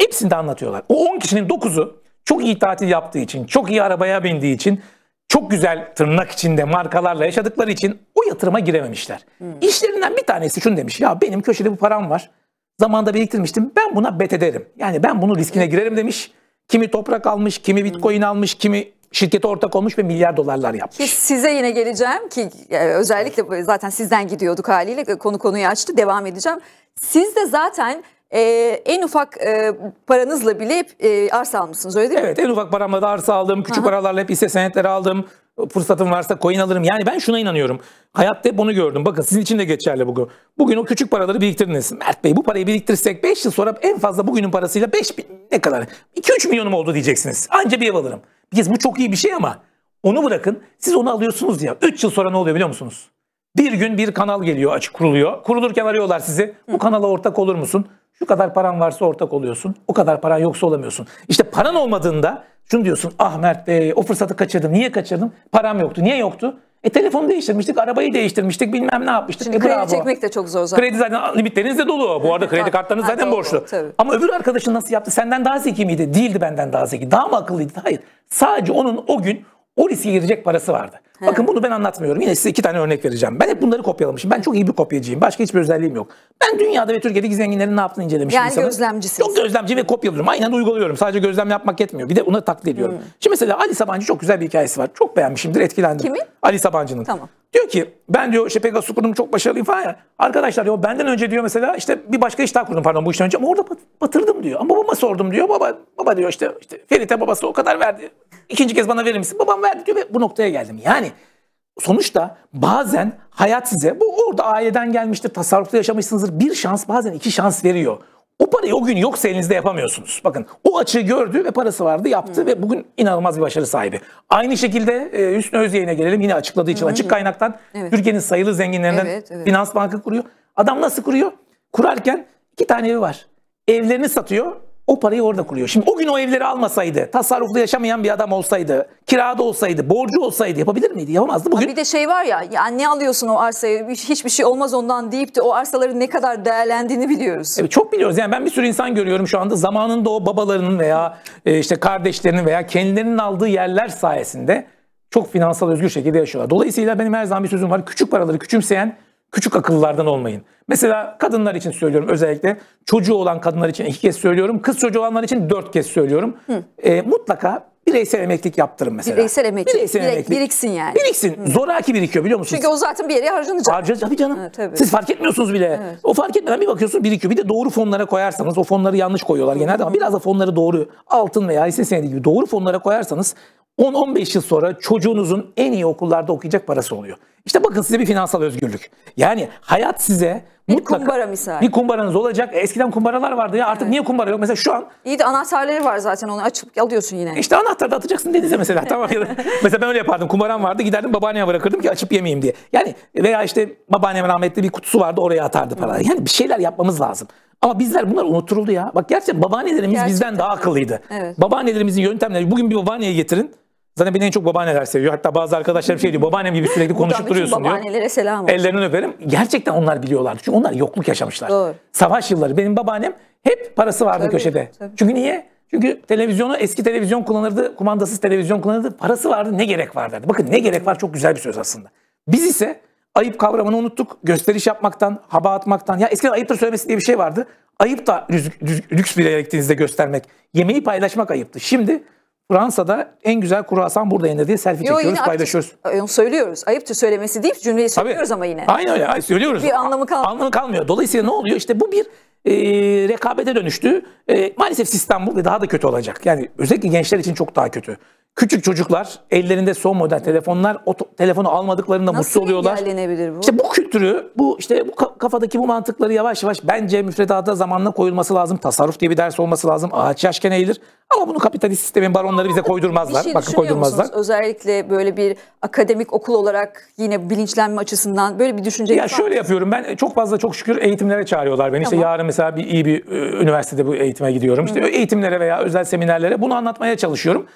Hepsini de anlatıyorlar. O 10 kişinin 9'u çok iyi tatil yaptığı için, çok iyi arabaya bindiği için, çok güzel tırnak içinde markalarla yaşadıkları için o yatırıma girememişler. İşlerinden bir tanesi şunu demiş. Ya benim köşede bu param var. Zamanında biriktirmiştim. Ben buna bet ederim. Yani ben bunun riskine girerim demiş. Kimi toprak almış, kimi bitcoin almış, kimi... Şirkete ortak olmuş ve milyar dolarlar yapmış. Ki size yine geleceğim ki özellikle zaten sizden gidiyorduk haliyle, konuyu açtı, devam edeceğim. Siz de zaten en ufak paranızla bile hep arsa almışsınız, öyle değil mi? Evet, en ufak paramla da arsa aldım, küçük paralarla hep hisse senetleri aldım, fırsatım varsa coin alırım. Yani ben şuna inanıyorum, hayatta hep onu gördüm. Bakın sizin için de geçerli bugün. Bugün o küçük paraları biriktirdiniz. Mert Bey bu parayı biriktirsek 5 yıl sonra en fazla bugünün parasıyla 5 bin, ne kadar? 2-3 milyonum oldu diyeceksiniz. Anca bir ev alırım. Bu çok iyi bir şey ama onu bırakın, siz onu alıyorsunuz ya 3 yıl sonra ne oluyor biliyor musunuz? Bir gün bir kanal geliyor, açık kuruluyor. Kurulurken arıyorlar sizi. Bu kanala ortak olur musun? Şu kadar paran varsa ortak oluyorsun. O kadar paran yoksa olamıyorsun. İşte paran olmadığında şunu diyorsun. Ah Mert Bey o fırsatı kaçırdım. Niye kaçırdım? Param yoktu. Niye yoktu? Telefonu değiştirmiştik, arabayı değiştirmiştik, bilmem ne yapmıştık. Şimdi kredi çekmek de çok zor zaten. Kredi zaten limitleriniz de dolu. Bu arada kredi kartlarınız zaten borçlu. Tabii. Ama öbür arkadaşın nasıl yaptı? Senden daha zeki miydi? Değildi benden daha zeki. Daha mı akıllıydı? Hayır. Sadece onun o gün O riski girecek parası vardı. He. Bakın bunu ben anlatmıyorum. Yine size iki tane örnek vereceğim. Ben hep bunları kopyalamışım. Ben çok iyi bir kopyacıyım. Başka hiçbir özelliğim yok. Ben dünyada ve Türkiye'deki zenginlerin ne yaptığını incelemişim. Yani gözlemcisiniz. Çok gözlemci ve kopyalıyorum. Aynen uyguluyorum. Sadece gözlem yapmak yetmiyor. Bir de ona taklit ediyorum. Şimdi mesela Ali Sabancı çok güzel bir hikayesi var. Çok beğenmişimdir, etkilendim. Kimin? Ali Sabancı'nın. Tamam. Diyor ki ben diyor işte Pegasus kurdum, çok başarılıyım falan ya. Arkadaşlar diyor benden önce diyor mesela işte bir başka iş daha kurdum, pardon bu işten önce, ama orada batırdım diyor. Ama babama sordum diyor. Baba diyor işte Ferit'e babası o kadar verdi. İkinci kez bana verir misin? Babam verdi diyor ve bu noktaya geldim. Yani sonuçta bazen hayat size, bu orada aileden gelmiştir, tasarruflu yaşamışsınızdır. Bir şans, bazen iki şans veriyor. O parayı o gün yoksa elinizde yapamıyorsunuz. Bakın o açığı gördü ve parası vardı, yaptı ve bugün inanılmaz bir başarı sahibi. Aynı şekilde Hüsnü Özyeğin'e gelelim, yine açıkladığı için açık kaynaktan. Evet. Türkiye'nin sayılı zenginlerinden Finans Bankası kuruyor. Adam nasıl kuruyor? Kurarken iki tane evi var. Evlerini satıyor. O parayı orada kuruyor. Şimdi o gün o evleri almasaydı, tasarruflu yaşamayan bir adam olsaydı, kirada olsaydı, borcu olsaydı yapabilir miydi? Yapamazdı bugün. Ha bir de şey var ya, yani ne alıyorsun o arsayı, hiçbir şey olmaz ondan deyip de o arsaların ne kadar değerlendiğini biliyoruz. Evet, çok biliyoruz. Yani ben bir sürü insan görüyorum şu anda, zamanında o babalarının veya işte kardeşlerinin veya kendilerinin aldığı yerler sayesinde çok finansal özgür şekilde yaşıyorlar. Dolayısıyla benim her zaman bir sözüm var. Küçük paraları küçümseyen küçük akıllılardan olmayın. Mesela kadınlar için söylüyorum özellikle. Çocuğu olan kadınlar için 2 kez söylüyorum. Kız çocuğu olanlar için 4 kez söylüyorum. Mutlaka bireysel emeklilik yaptırın mesela. Bireysel emeklilik. Biriksin yani. Biriksin. Zoraki birikiyor, biliyor musunuz? Çünkü o zaten bir yere harcanacak. Harcanacak tabii canım. Evet, tabii. Siz fark etmiyorsunuz bile. Evet. O fark etmeden bir bakıyorsunuz birikiyor. Bir de doğru fonlara koyarsanız, o fonları yanlış koyuyorlar genelde ama biraz da fonları doğru, altın veya hisse senedi gibi doğru fonlara koyarsanız 10-15 yıl sonra çocuğunuzun en iyi okullarda okuyacak parası oluyor. İşte bakın size bir finansal özgürlük. Yani hayat size bir mutlaka kumbara misal. Bir kumbaranız olacak. Eskiden kumbaralar vardı ya, artık niye kumbara yok? Mesela şu an. İyi de anahtarları var zaten, onu açıp alıyorsun yine. İşte anahtarı da atacaksın denize mesela. Tamam. Mesela ben öyle yapardım. Kumbaram vardı, giderdim babaanneme bırakırdım ki açıp yemeyeyim diye. Yani veya işte babaannemin rahmetli bir kutusu vardı, oraya atardı paraları. Yani bir şeyler yapmamız lazım. Ama bizler bunlar unutuldu ya. Bak gerçekten babaannelerimiz bizden daha akıllıydı. Evet. Babaannelerimizin yöntemleri, bugün bir babaanneye getirin. Zaten beni en çok babaanneler seviyor. Hatta bazı arkadaşlarım şey diyor, babaannem gibi sürekli konuşup duruyorsun diyor. Babaannelere selam olsun. Ellerinden öperim. Gerçekten onlar biliyorlardı. Çünkü onlar yokluk yaşamışlar. Doğru. Savaş yılları. Benim babaannem hep parası vardı köşede. Tabii. Çünkü niye? Çünkü televizyonu, eski televizyon kullanırdı, kumandasız televizyon kullanırdı. Parası vardı, ne gerek var derdi. Bakın ne gerek var çok güzel bir söz aslında. Biz ise ayıp kavramını unuttuk. Gösteriş yapmaktan, hava atmaktan. Ya eskiden ayıptır söylemesi diye bir şey vardı. Ayıp da lüks bir elektriğinizde göstermek. Yemeği paylaşmak ayıptı. Şimdi Fransa'da en güzel kruvasan burada yenir diye selfie çekiyoruz, paylaşıyoruz. Söylüyoruz. Ayıptır söylemesi deyip cümleyi söylüyoruz. Tabii. Ama yine. Aynen öyle. Söylüyoruz. Bir anlamı kalmıyor. Anlamı kalmıyor. Dolayısıyla ne oluyor? İşte bu bir rekabete dönüştü. Maalesef sistem bu ve daha da kötü olacak. Yani özellikle gençler için çok daha kötü. Küçük çocuklar ellerinde son model telefonlar, o telefonu almadıklarında mutsuz oluyorlar. Nasıl engellenebilir bu? İşte bu kültürü, bu işte bu kafadaki bu mantıkları yavaş yavaş bence müfredata zamanla koyulması lazım. Tasarruf diye bir ders olması lazım. Ağaç yaşken eğilir. Ama bunu kapitalist sistemin baronları bize koydurmazlar. Bir şey bakın koydurmazlar. Özellikle böyle bir akademik okul olarak yine bilinçlenme açısından böyle bir düşünce. Ya şöyle yapıyorum ben, çok fazla çok şükür eğitimlere çağırıyorlar beni. Tamam. İşte yarın mesela bir iyi bir üniversitede bu eğitime gidiyorum. İşte eğitimlere veya özel seminerlere bunu anlatmaya çalışıyorum.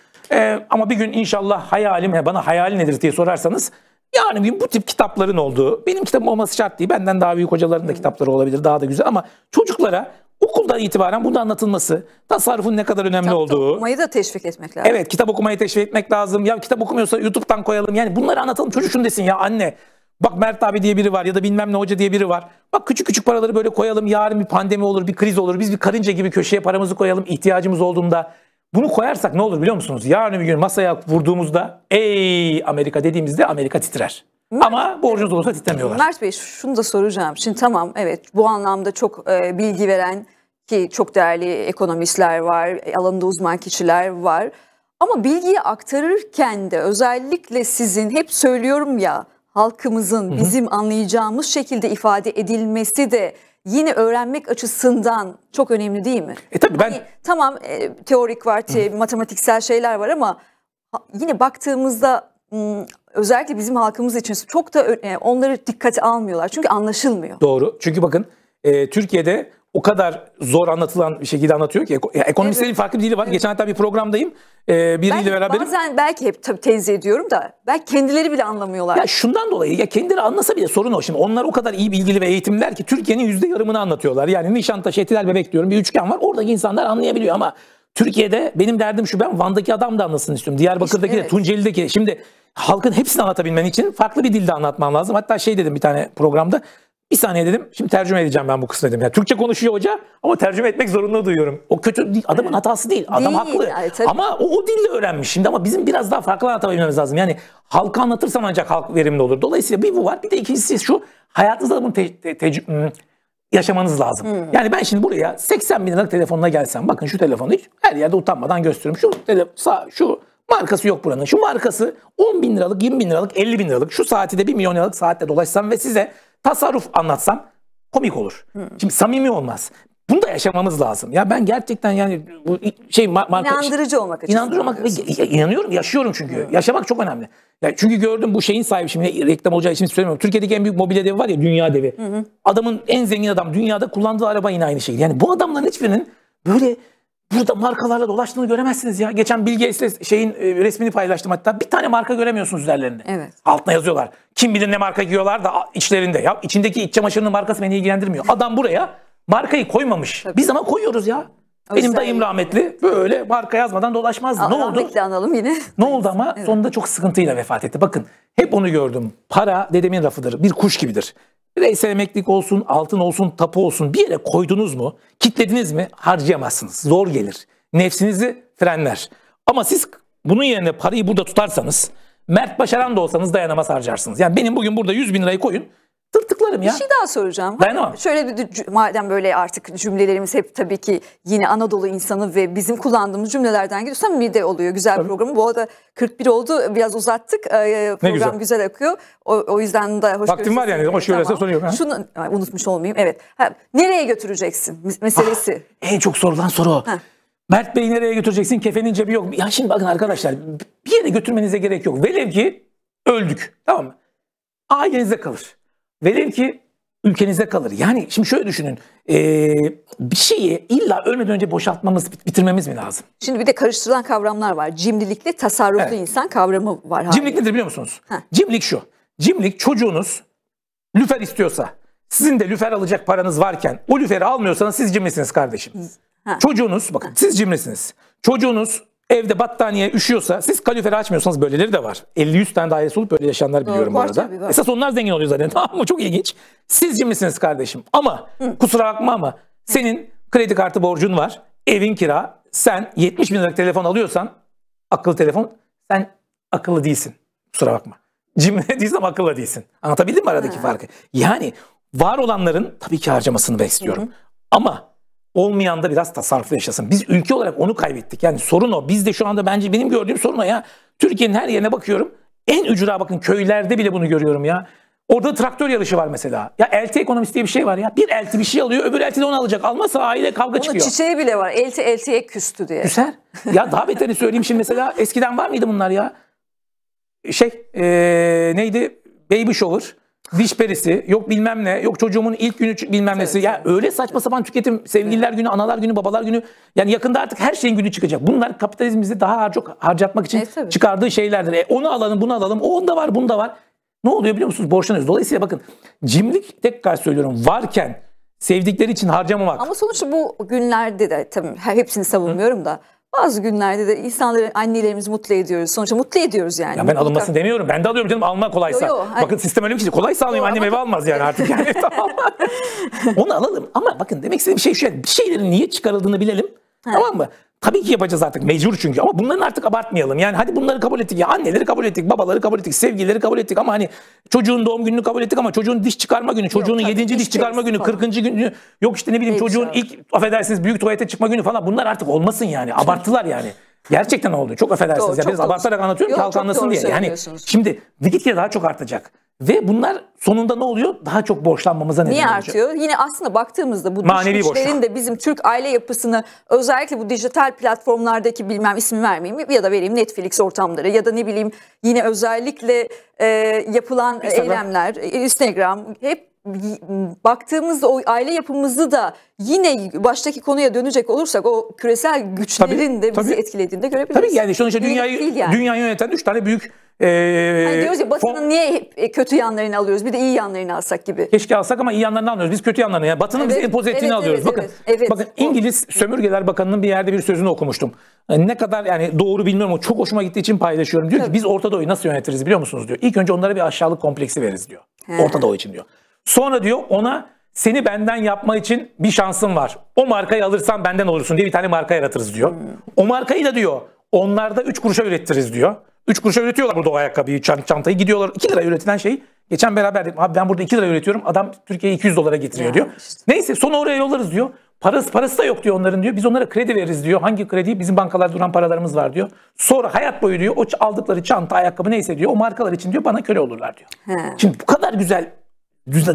Ama bir gün inşallah hayalim, bana hayal nedir diye sorarsanız, yani bir bu tip kitapların olduğu, benim kitabım olması şart değil, benden daha büyük hocaların da kitapları olabilir, daha da güzel, ama çocuklara okuldan itibaren bunun anlatılması, tasarrufun ne kadar önemli olduğu. Kitap okumayı da teşvik etmek lazım. Evet, kitap okumayı teşvik etmek lazım. Ya kitap okumuyorsa YouTube'dan koyalım, yani bunları anlatalım, çocuk şunu desin ya anne. Bak Mert abi diye biri var ya da bilmem ne hoca diye biri var. Bak küçük küçük paraları böyle koyalım, yarın bir pandemi olur, bir kriz olur, biz bir karınca gibi köşeye paramızı koyalım ihtiyacımız olduğunda. Bunu koyarsak ne olur biliyor musunuz? Yarın bir gün masaya vurduğumuzda ey Amerika dediğimizde Amerika titrer. Ama borcunuz olursa titremiyorlar. Mert Bey şunu da soracağım. Şimdi tamam, evet, bu anlamda çok bilgi veren ki çok değerli ekonomistler var, alanında uzman kişiler var. Ama bilgiyi aktarırken de özellikle sizin, hep söylüyorum ya, halkımızın bizim anlayacağımız şekilde ifade edilmesi de yine öğrenmek açısından çok önemli değil mi? Tabii ben... Hani, tamam teorik var, matematiksel şeyler var ama yine baktığımızda özellikle bizim halkımız için çok da onları dikkate almıyorlar. Çünkü anlaşılmıyor. Doğru. Çünkü bakın Türkiye'de o kadar zor anlatılan bir şekilde anlatıyor ki. Ekonomistlerin farklı bir dili var. Evet. Geçen hatta bir programdayım. Biriyle beraberim. Bazen belki hep tabii tenzih ediyorum da belki kendileri bile anlamıyorlar. Ya şundan dolayı, ya kendileri anlasa bile sorun o. Şimdi onlar o kadar iyi bilgili ve eğitimler ki Türkiye'nin %20'ini anlatıyorlar. Yani Nişantaşı, Etiler, bebek diyorum bir üçgen var. Oradaki insanlar anlayabiliyor ama Türkiye'de benim derdim şu, ben Van'daki adam da anlasın istiyorum. Diyarbakır'daki işte, evet. Tunceli'deki de. Şimdi halkın hepsini anlatabilmen için farklı bir dilde anlatman lazım. Hatta şey dedim bir tane programda. Bir saniye dedim, şimdi tercüme edeceğim ben bu kısmı dedim. Yani Türkçe konuşuyor hoca ama tercüme etmek zorunda duyuyorum. O kötü değil, adamın hatası değil. Adam değil, haklı. Ay, ama o dille öğrenmiş şimdi, ama bizim biraz daha farklı anlatabilmemiz lazım. Yani halka anlatırsam ancak halk verimli olur. Dolayısıyla bir bu var, bir de ikincisi şu, hayatınızda bunu yaşamanız lazım. Hmm. Yani ben şimdi buraya 80 bin liralık telefonla gelsem, bakın şu telefonu hiç her yerde utanmadan gösteriyorum. Şu markası yok buranın, şu markası 10 bin liralık, 20 bin liralık, 50 bin liralık, şu saati de 1 milyon liralık saatte dolaşsam ve size tasarruf anlatsam komik olur. Hmm. Şimdi samimi olmaz. Bunu da yaşamamız lazım. Ya ben gerçekten yani bu şey inandırıcı olmak için. İnandırıcı olmak, inanıyorum, yaşıyorum çünkü. Hmm. Yaşamak çok önemli. Yani çünkü gördüm bu şeyin sahibi, şimdi reklam olacağı için söylemiyorum. Türkiye'deki en büyük mobilya devi var ya, dünya devi. Hmm. Adamın, en zengin adam dünyada, kullandığı araba yine aynı şekilde. Yani bu adamların hiçbirinin böyle burada markalarla dolaştığını göremezsiniz ya. Geçen Bill Gates'le şeyin resmini paylaştım hatta. Bir tane marka göremiyorsunuz üzerlerinde. Evet. Altına yazıyorlar. Kim bilir ne marka giyiyorlar da içlerinde. Ya içindeki iç çamaşırının markası beni ilgilendirmiyor. Adam buraya markayı koymamış. Tabii. Biz ama koyuyoruz ya. O benim dayım rahmetli böyle marka yazmadan dolaşmazdı. Ne oldu? Rahmetli analım yine. Ne oldu ama evet. Sonunda çok sıkıntıyla vefat etti. Bakın hep onu gördüm. Para dedemin rafıdır. Bir kuş gibidir. Bireysel emeklilik olsun, altın olsun, tapu olsun, bir yere koydunuz mu, kilitlediniz mi harcayamazsınız. Zor gelir. Nefsinizi frenler. Ama siz bunun yerine parayı burada tutarsanız, Mert Başaran da olsanız dayanamaz, harcarsınız. Yani benim bugün burada 100 bin lirayı koyun, tırtıklarım ya. Bir şey daha soracağım. Hani şöyle bir, madem böyle artık cümlelerimiz hep tabii ki yine Anadolu insanı ve bizim kullandığımız cümlelerden gidiyor. Samimi de oluyor. Güzel bir programı. Bu arada 41 oldu. Biraz uzattık. Program güzel akıyor. O yüzden de hoş. Vaktim var yani. Hoş görürse soruyorum. Şunu unutmuş olmayayım. Evet. Nereye götüreceksin meselesi? En çok sorulan soru o. Mert Bey'i nereye götüreceksin? Kefenin cebi yok. Ya şimdi bakın arkadaşlar, bir yere götürmenize gerek yok. Velev ki öldük. Tamam mı? Ailenize kalır. Velev ki ülkenizde kalır. Yani şimdi şöyle düşünün. Bir şeyi illa ölmeden önce boşaltmamız, bitirmemiz mi lazım? Şimdi bir de karıştırılan kavramlar var. Cimrilikle tasarruflu insan kavramı var. Cimrilik nedir biliyor musunuz? Cimrilik şu. Cimrilik, çocuğunuz lüfer istiyorsa, sizin de lüfer alacak paranız varken o lüferi almıyorsanız siz cimrisiniz kardeşim. Çocuğunuz, bakın siz cimrisiniz. Çocuğunuz evde battaniye üşüyorsa, siz kaloriferi açmıyorsanız, böyleleri de var. 50-100 tane dairesi olup böyle yaşayanlar biliyorum bu arada. Tabii, esas onlar zengin oluyor zaten. Tamam mı? Çok ilginç. Siz cimrisiniz kardeşim. Ama kusura bakma ama senin kredi kartı borcun var. Evin kira. Sen 70 bin liralık telefon alıyorsan, akıllı telefon, sen akıllı değilsin. Kusura bakma. Cimri değilsin ama akıllı değilsin. Anlatabildim mi aradaki farkı? Yani var olanların tabii ki harcamasını bekliyorum. Ama olmayan da biraz tasarruflu yaşasın. Biz ülke olarak onu kaybettik. Yani sorun o. Biz de şu anda, bence benim gördüğüm sorun o ya. Türkiye'nin her yerine bakıyorum. En ücra, bakın köylerde bile bunu görüyorum ya. Orada traktör yarışı var mesela. Ya elti ekonomisi diye bir şey var ya. Bir elti bir şey alıyor, öbür elti de onu alacak. Almazsa aile kavga çıkıyor. Onun çiçeği bile var. Elti eltiye küstü diye. Küser. Ya daha beterini söyleyeyim şimdi mesela. Eskiden var mıydı bunlar ya? Neydi? Baby shower. Diş perisi, yok bilmem ne, yok çocuğumun ilk günü bilmem nesi. Ya öyle saçma sapan tüketim, sevgililer günü, analar günü, babalar günü. Yani yakında artık her şeyin günü çıkacak. Bunlar kapitalizmimizi daha harcatmak için çıkardığı şeylerdir. Onu alalım, bunu alalım, o onda var, bunda var. Ne oluyor biliyor musunuz? Borçlanıyoruz. Dolayısıyla bakın, cimrilik, tekrar söylüyorum, varken sevdikleri için harcamamak. Ama sonuçta bu günlerde de, tabii hepsini savunmuyorum da, bazı günlerde de insanları, annelerimizi mutlu ediyoruz. Sonuçta mutlu ediyoruz yani. Ya ben alınmasını demiyorum. Ben de alıyorum canım, alma kolaysa. Bakın sistem öyle bir şey. Kolaysa alayım, annem eve almaz yani artık. Yani. Tamam. Onu alalım ama bakın demek istediğim şey şu. Bir şeylerin niye çıkarıldığını bilelim. Tamam mı? Tabii ki yapacağız artık, mecbur çünkü, ama bunların artık abartmayalım. Yani hadi bunları kabul ettik ya, anneleri kabul ettik, babaları kabul ettik, sevgilileri kabul ettik, ama hani çocuğun doğum gününü kabul ettik ama çocuğun diş çıkarma günü, çocuğunun 7. diş çıkarma günü, 40. günü, yok işte ne bileyim çocuğun ilk, affedersiniz, büyük tuvalete çıkma günü falan, bunlar artık olmasın yani, abarttılar yani. Gerçekten oldu, çok affedersiniz doğru, ya biraz abartarak anlatıyorum ki halk anlasın diye. Yani şimdi gitgide daha çok artacak. Ve bunlar sonunda ne oluyor? Daha çok borçlanmamıza neden oluyor. Niye artıyor? Yine aslında baktığımızda bu düşüşlerin de bizim Türk aile yapısını, özellikle bu dijital platformlardaki, bilmem isim vermeyeyim ya da vereyim, Netflix ortamları ya da ne bileyim, yine özellikle yapılan eylemler, Instagram, hep baktığımız o aile yapımızı da yine baştaki konuya dönecek olursak o küresel güçlerin de bizi etkilediğini de görebiliriz. Tabii yani sonuçta dünyayı yöneten 3 tane büyük hani diyoruz ya Batı'nın niye kötü yanlarını alıyoruz bir de iyi yanlarını alsak gibi. Keşke alsak ama iyi yanlarını almıyoruz. Biz kötü yanlarını yani Batı'nın bizi empoze ettiğini alıyoruz. Bakın, bakın İngiliz Sömürgeler Bakanı'nın bir yerde bir sözünü okumuştum. Ne kadar yani doğru bilmiyorum ama çok hoşuma gittiği için paylaşıyorum. Diyor ki biz Orta Doğu'yu nasıl yönetiriz biliyor musunuz diyor. İlk önce onlara bir aşağılık kompleksi veririz diyor. Orta Doğu için diyor. Sonra diyor ona seni benden yapma için bir şansın var. O markayı alırsan benden olursun diye bir tane marka yaratırız diyor. O markayı da diyor onlarda 3 kuruşa ürettiririz diyor. 3 kuruşa üretiyorlar burada o ayakkabıyı, çantayı gidiyorlar. 2 lira üretilen şeyi geçen beraber dedim abi ben burada 2 lira üretiyorum adam Türkiye'ye 200 dolara getiriyor diyor. İşte. Neyse sonra oraya yollarız diyor. Parası da yok diyor onların diyor. Biz onlara kredi veririz diyor. Hangi kredi? Bizim bankalarda duran paralarımız var diyor. Sonra hayat boyu diyor o aldıkları çanta, ayakkabı neyse diyor o markalar için diyor bana köle olurlar diyor. Şimdi bu kadar güzel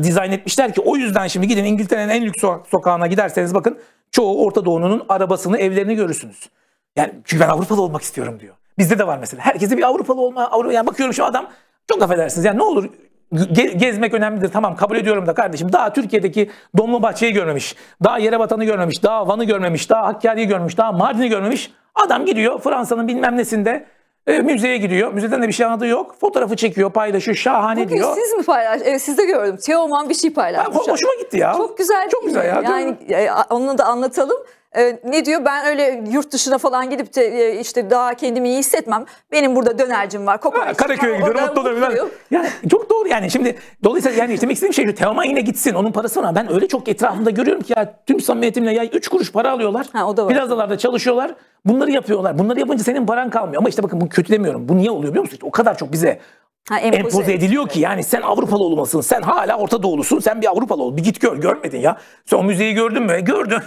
dizayn etmişler ki o yüzden şimdi gidin İngiltere'nin en lüks sokağına giderseniz bakın çoğu Orta Doğu'nun arabasını, evlerini görürsünüz. Yani çünkü ben Avrupalı olmak istiyorum diyor. Bizde de var mesela. Herkese bir Avrupalı olma, yani bakıyorum şu adam çok affedersiniz. Yani ne olur gezmek önemlidir. Tamam kabul ediyorum da kardeşim daha Türkiye'deki Dolmabahçe'yi görmemiş, daha Yerebatan'ı görmemiş, daha Van'ı görmemiş, daha Hakkari'yi görmemiş, daha Mardin'i görmemiş. Adam gidiyor Fransa'nın bilmem nesinde müzeye gidiyor. Müzeden de bir şey anladığı yok. Fotoğrafı çekiyor, paylaşıyor. Şahane bugün diyor. Siz mi paylaştınız? Evet, sizde gördüm. Teoman bir şey paylaşmış. Hoşuma gitti ya. Çok güzel. Çok güzel ya. Yani onu da anlatalım. Ne diyor? Ben öyle yurt dışına falan gidip de işte daha kendimi iyi hissetmem. Benim burada dönercim var. Karaköy'e gidiyorum. Mutlu oluyorum. Yani çok doğru yani. Şimdi dolayısıyla yani demek istediğim şey şu. Teoman yine gitsin. Onun parası var. Ben öyle çok etrafımda görüyorum ki ya tüm samimiyetimle ya 3 kuruş para alıyorlar. Plazalarda çalışıyorlar. Bunları yapıyorlar. Bunları yapınca senin paran kalmıyor. Ama işte bakın bunu kötülemiyorum. Bu niye oluyor biliyor musun? İşte o kadar çok bize empoze ediliyor ki yani sen Avrupalı olmasın, sen hala Orta Doğulusun, sen bir Avrupalı ol. Bir git gör, görmedin ya. Sen o müzeyi gördün mü? Gördün.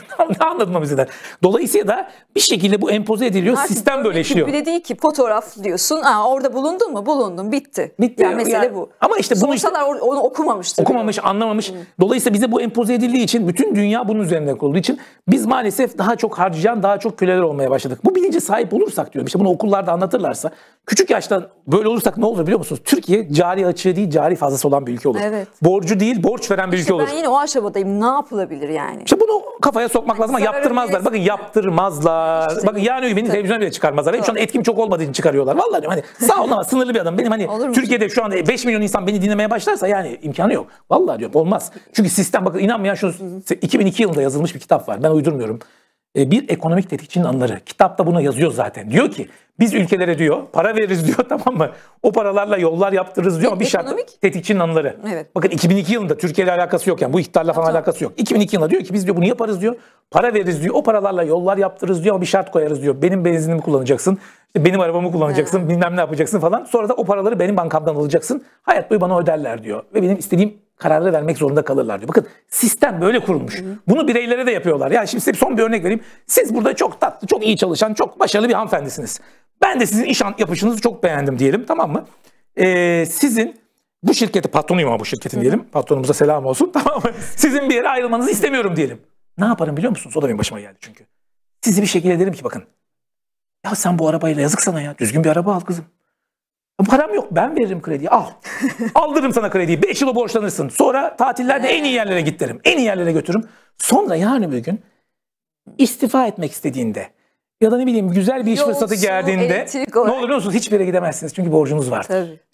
Ne anladın o müzeden? Dolayısıyla da bir şekilde bu empoze ediliyor. Artık sistem böyle işliyor. Bile değil ki fotoğraf diyorsun. Aa, orada bulundun mu? Bulundun. Bitti. Bitti. Yani mesele yani, bu. Ama işte bunu işte, onu okumamıştır. Okumamış, anlamamış. Dolayısıyla bize bu empoze edildiği için bütün dünya bunun üzerinde kurulduğu için biz maalesef daha çok harcayan, daha çok köleler olmaya başladık. Bu bilince sahip olursak diyorum. İşte bunu okullarda anlatırlarsa küçük yaştan böyle olursak ne olur biliyor musunuz? Türkiye cari açığı değil, cari fazlası olan bir ülke olur. Evet. Borcu değil, borç veren bir ülke olur. Ben yine o aşamadayım. Ne yapılabilir yani? İşte bunu kafaya sokmak lazım ama yaptırmazlar. Bakın yaptırmazlar. İşte bakın yani beni televizyona bile çıkarmazlar. Şu an etkim çok olmadığı için çıkarıyorlar. Vallahi diyorum hani sağ olun ama sınırlı bir adam. Benim hani Türkiye'de şu anda 5 milyon insan beni dinlemeye başlarsa yani imkanı yok. Vallahi diyorum olmaz. Çünkü sistem bakın inanmayan şu 2002 yılında yazılmış bir kitap var. Ben uydurmuyorum. Bir ekonomik tetikçinin anıları. Kitapta buna yazıyor zaten. Diyor ki biz ülkelere diyor para veririz diyor tamam mı? O paralarla yollar yaptırırız diyor ama bir şart tetikçinin anıları. Evet. Bakın 2002 yılında Türkiye ile alakası yok yani bu ihtarla falan alakası yok. 2002 yılında diyor ki biz diyor bunu yaparız diyor. Para veririz diyor. O paralarla yollar yaptırırız diyor ama bir şart koyarız diyor. Benim benzinimi kullanacaksın. Benim arabamı kullanacaksın. Bilmem ne yapacaksın falan. Sonra da o paraları benim bankamdan alacaksın. Hayat boyu bana öderler diyor. Ve benim istediğim kararları vermek zorunda kalırlar diyor. Bakın sistem böyle kurulmuş. Bunu bireylere de yapıyorlar. Yani şimdi size son bir örnek vereyim. Siz burada çok tatlı, çok iyi çalışan, çok başarılı bir hanımefendisiniz. Ben de sizin iş yapışınızı çok beğendim diyelim tamam mı? Sizin bu şirketi patronuyum ama bu şirketin diyelim. Patronumuza selam olsun tamam mı? Sizin bir yere ayrılmanızı istemiyorum diyelim. Ne yaparım biliyor musunuz? O da benim başıma geldi çünkü. Sizi bir şekilde derim ki bakın. Ya sen bu arabayla yazık sana ya. Düzgün bir araba al kızım. Param yok ben veririm krediyi al. Aldırırım sana krediyi 5 yıla borçlanırsın. Sonra tatillerde en iyi yerlere git derim. En iyi yerlere götürürüm. Sonra yani bir gün istifa etmek istediğinde ya da ne bileyim güzel bir iş fırsatı geldiğinde ne olur biliyor musunuz? Hiçbir yere gidemezsiniz çünkü borcunuz var.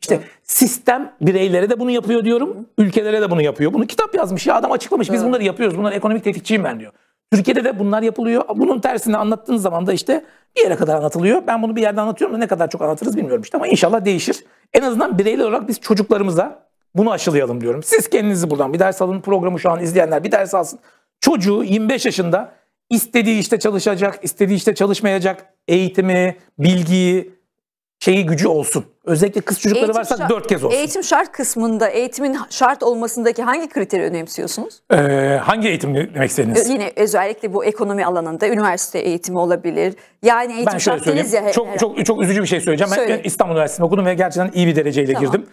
İşte sistem bireylere de bunu yapıyor diyorum. Ülkelere de bunu yapıyor. Bunu kitap yazmış ya adam açıklamış. Biz bunları yapıyoruz. Bunlar ekonomik tetikçiyim ben diyor. Türkiye'de de bunlar yapılıyor. Bunun tersini anlattığınız zaman da işte bir yere kadar anlatılıyor. Ben bunu bir yerde anlatıyorum da ne kadar çok anlatırız bilmiyorum işte ama inşallah değişir. En azından bireyler olarak biz çocuklarımıza bunu aşılayalım diyorum. Siz kendinizi buradan bir ders alın. Programı şu an izleyenler bir ders alsın. Çocuğu 25 yaşında istediği işte çalışacak, istediği işte çalışmayacak eğitimi, bilgiyi, gücü olsun. Özellikle kız çocukları eğitim varsa 4 kez olsun. Eğitim şart kısmında, eğitimin şart olmasındaki hangi kriteri önemsiyorsunuz? Hangi eğitim demek istediniz? Yine özellikle bu ekonomi alanında üniversite eğitimi olabilir. Yani eğitim şart değiliz ya. Çok üzücü bir şey söyleyeceğim. Ben İstanbul Üniversitesi'nde okudum ve gerçekten iyi bir dereceyle girdim.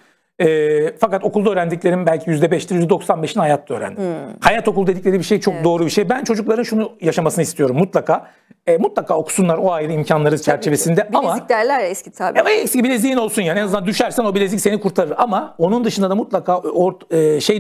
Fakat okulda öğrendiklerim belki %5'tir, %95'ini hayatta öğrendim. Hayat okulu dedikleri bir şey çok doğru bir şey. Ben çocukların şunu yaşamasını istiyorum mutlaka. Mutlaka okusunlar o ayrı imkanları çerçevesinde bilezik ama... Bilezik derler ya eski tabi. Ama eski bileziğin olsun yani en azından düşersen o bilezik seni kurtarır. Ama onun dışında da mutlaka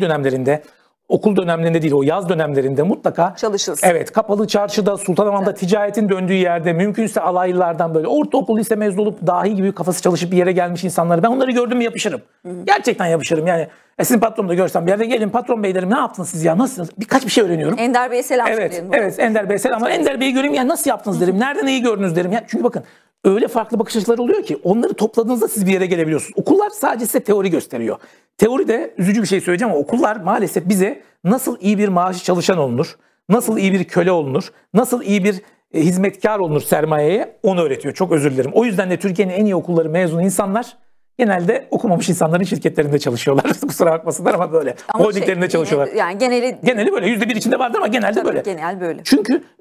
dönemlerinde okul dönemlerinde değil, o yaz dönemlerinde mutlaka çalışırız. Evet, kapalı çarşıda, Sultanahmet'te, evet, ticaretin döndüğü yerde, mümkünse alaylılardan böyle ortaokul, lise mezun olup dahi gibi kafası çalışıp bir yere gelmiş insanları, ben onları gördüm mü yapışırım. Hı-hı. Gerçekten yapışırım yani. Sizin patronu da görsem bir yerde, gelin patron bey derim, ne yaptınız siz ya, nasılsınız, birkaç bir şey öğreniyorum. Ender Bey'e selam söyleyelim. Evet, evet, Ender Bey'e selam. Ama Ender Bey'i göreyim ya, nasıl yaptınız derim, nerede neyi gördünüz derim. Ya, çünkü bakın öyle farklı bakış açıları oluyor ki onları topladığınızda siz bir yere gelebiliyorsunuz. Okullar sadece size teori gösteriyor. Teori de üzücü bir şey söyleyeceğim ama okullar maalesef bize nasıl iyi bir maaşı çalışan olunur, nasıl iyi bir köle olunur, nasıl iyi bir hizmetkar olunur sermayeye, onu öğretiyor. Çok özür dilerim. O yüzden de Türkiye'nin en iyi okulları mezunu insanlar genelde okumamış insanların şirketlerinde çalışıyorlar. Kusura bakmasınlar ama böyle. Holdinglerinde çalışıyorlar. Yani geneli böyle. %1 içinde vardır ama genelde böyle. Genel böyle.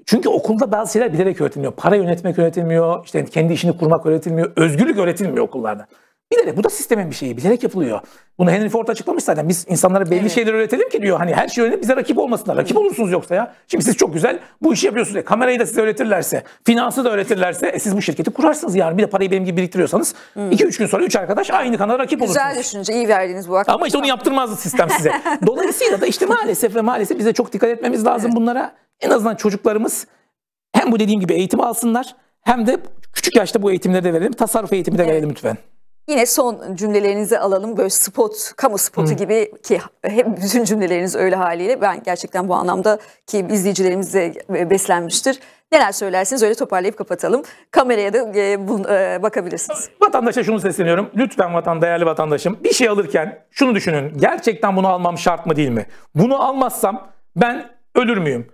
Çünkü okulda bazı şeyler bilerek öğretilmiyor. Para yönetmek öğretilmiyor. İşte kendi işini kurmak öğretilmiyor. Özgürlük öğretilmiyor okullarda. Bilerek, bu da sistemin bir şeyi. Bilerek yapılıyor. Bunu Henry Ford açıklamış zaten. Biz insanlara belli, evet, şeyler öğretelim ki diyor. Hani her şey öğrenip bize rakip olmasınlar. Rakip olursunuz yoksa ya. Şimdi siz çok güzel bu işi yapıyorsunuz. Kamerayı da size öğretirlerse, finansı da öğretirlerse siz bu şirketi kurarsınız yani. Bir de parayı benim gibi biriktiriyorsanız 2-3 gün sonra 3 arkadaş aynı kanala rakip güzel olursunuz. Güzel düşünce, iyi verdiniz bu aklı. Ama işte onu yaptırmazdı sistem size. Dolayısıyla da işte maalesef bize çok dikkat etmemiz lazım, evet, bunlara. En azından çocuklarımız hem bu dediğim gibi eğitim alsınlar, hem de küçük yaşta bu eğitimleri de verelim. Tasarruf eğitimi de, evet, verelim lütfen. Yine son cümlelerinizi alalım, böyle spot, kamu spotu gibi ki hep bütün cümleleriniz öyle haliyle, ben gerçekten bu anlamda ki izleyicilerimiz de beslenmiştir. Neler söylersiniz, öyle toparlayıp kapatalım. Kameraya da bakabilirsiniz. Vatandaşa şunu sesleniyorum. Lütfen değerli vatandaşım, bir şey alırken şunu düşünün. Gerçekten bunu almam şart mı değil mi? Bunu almazsam ben ölür müyüm?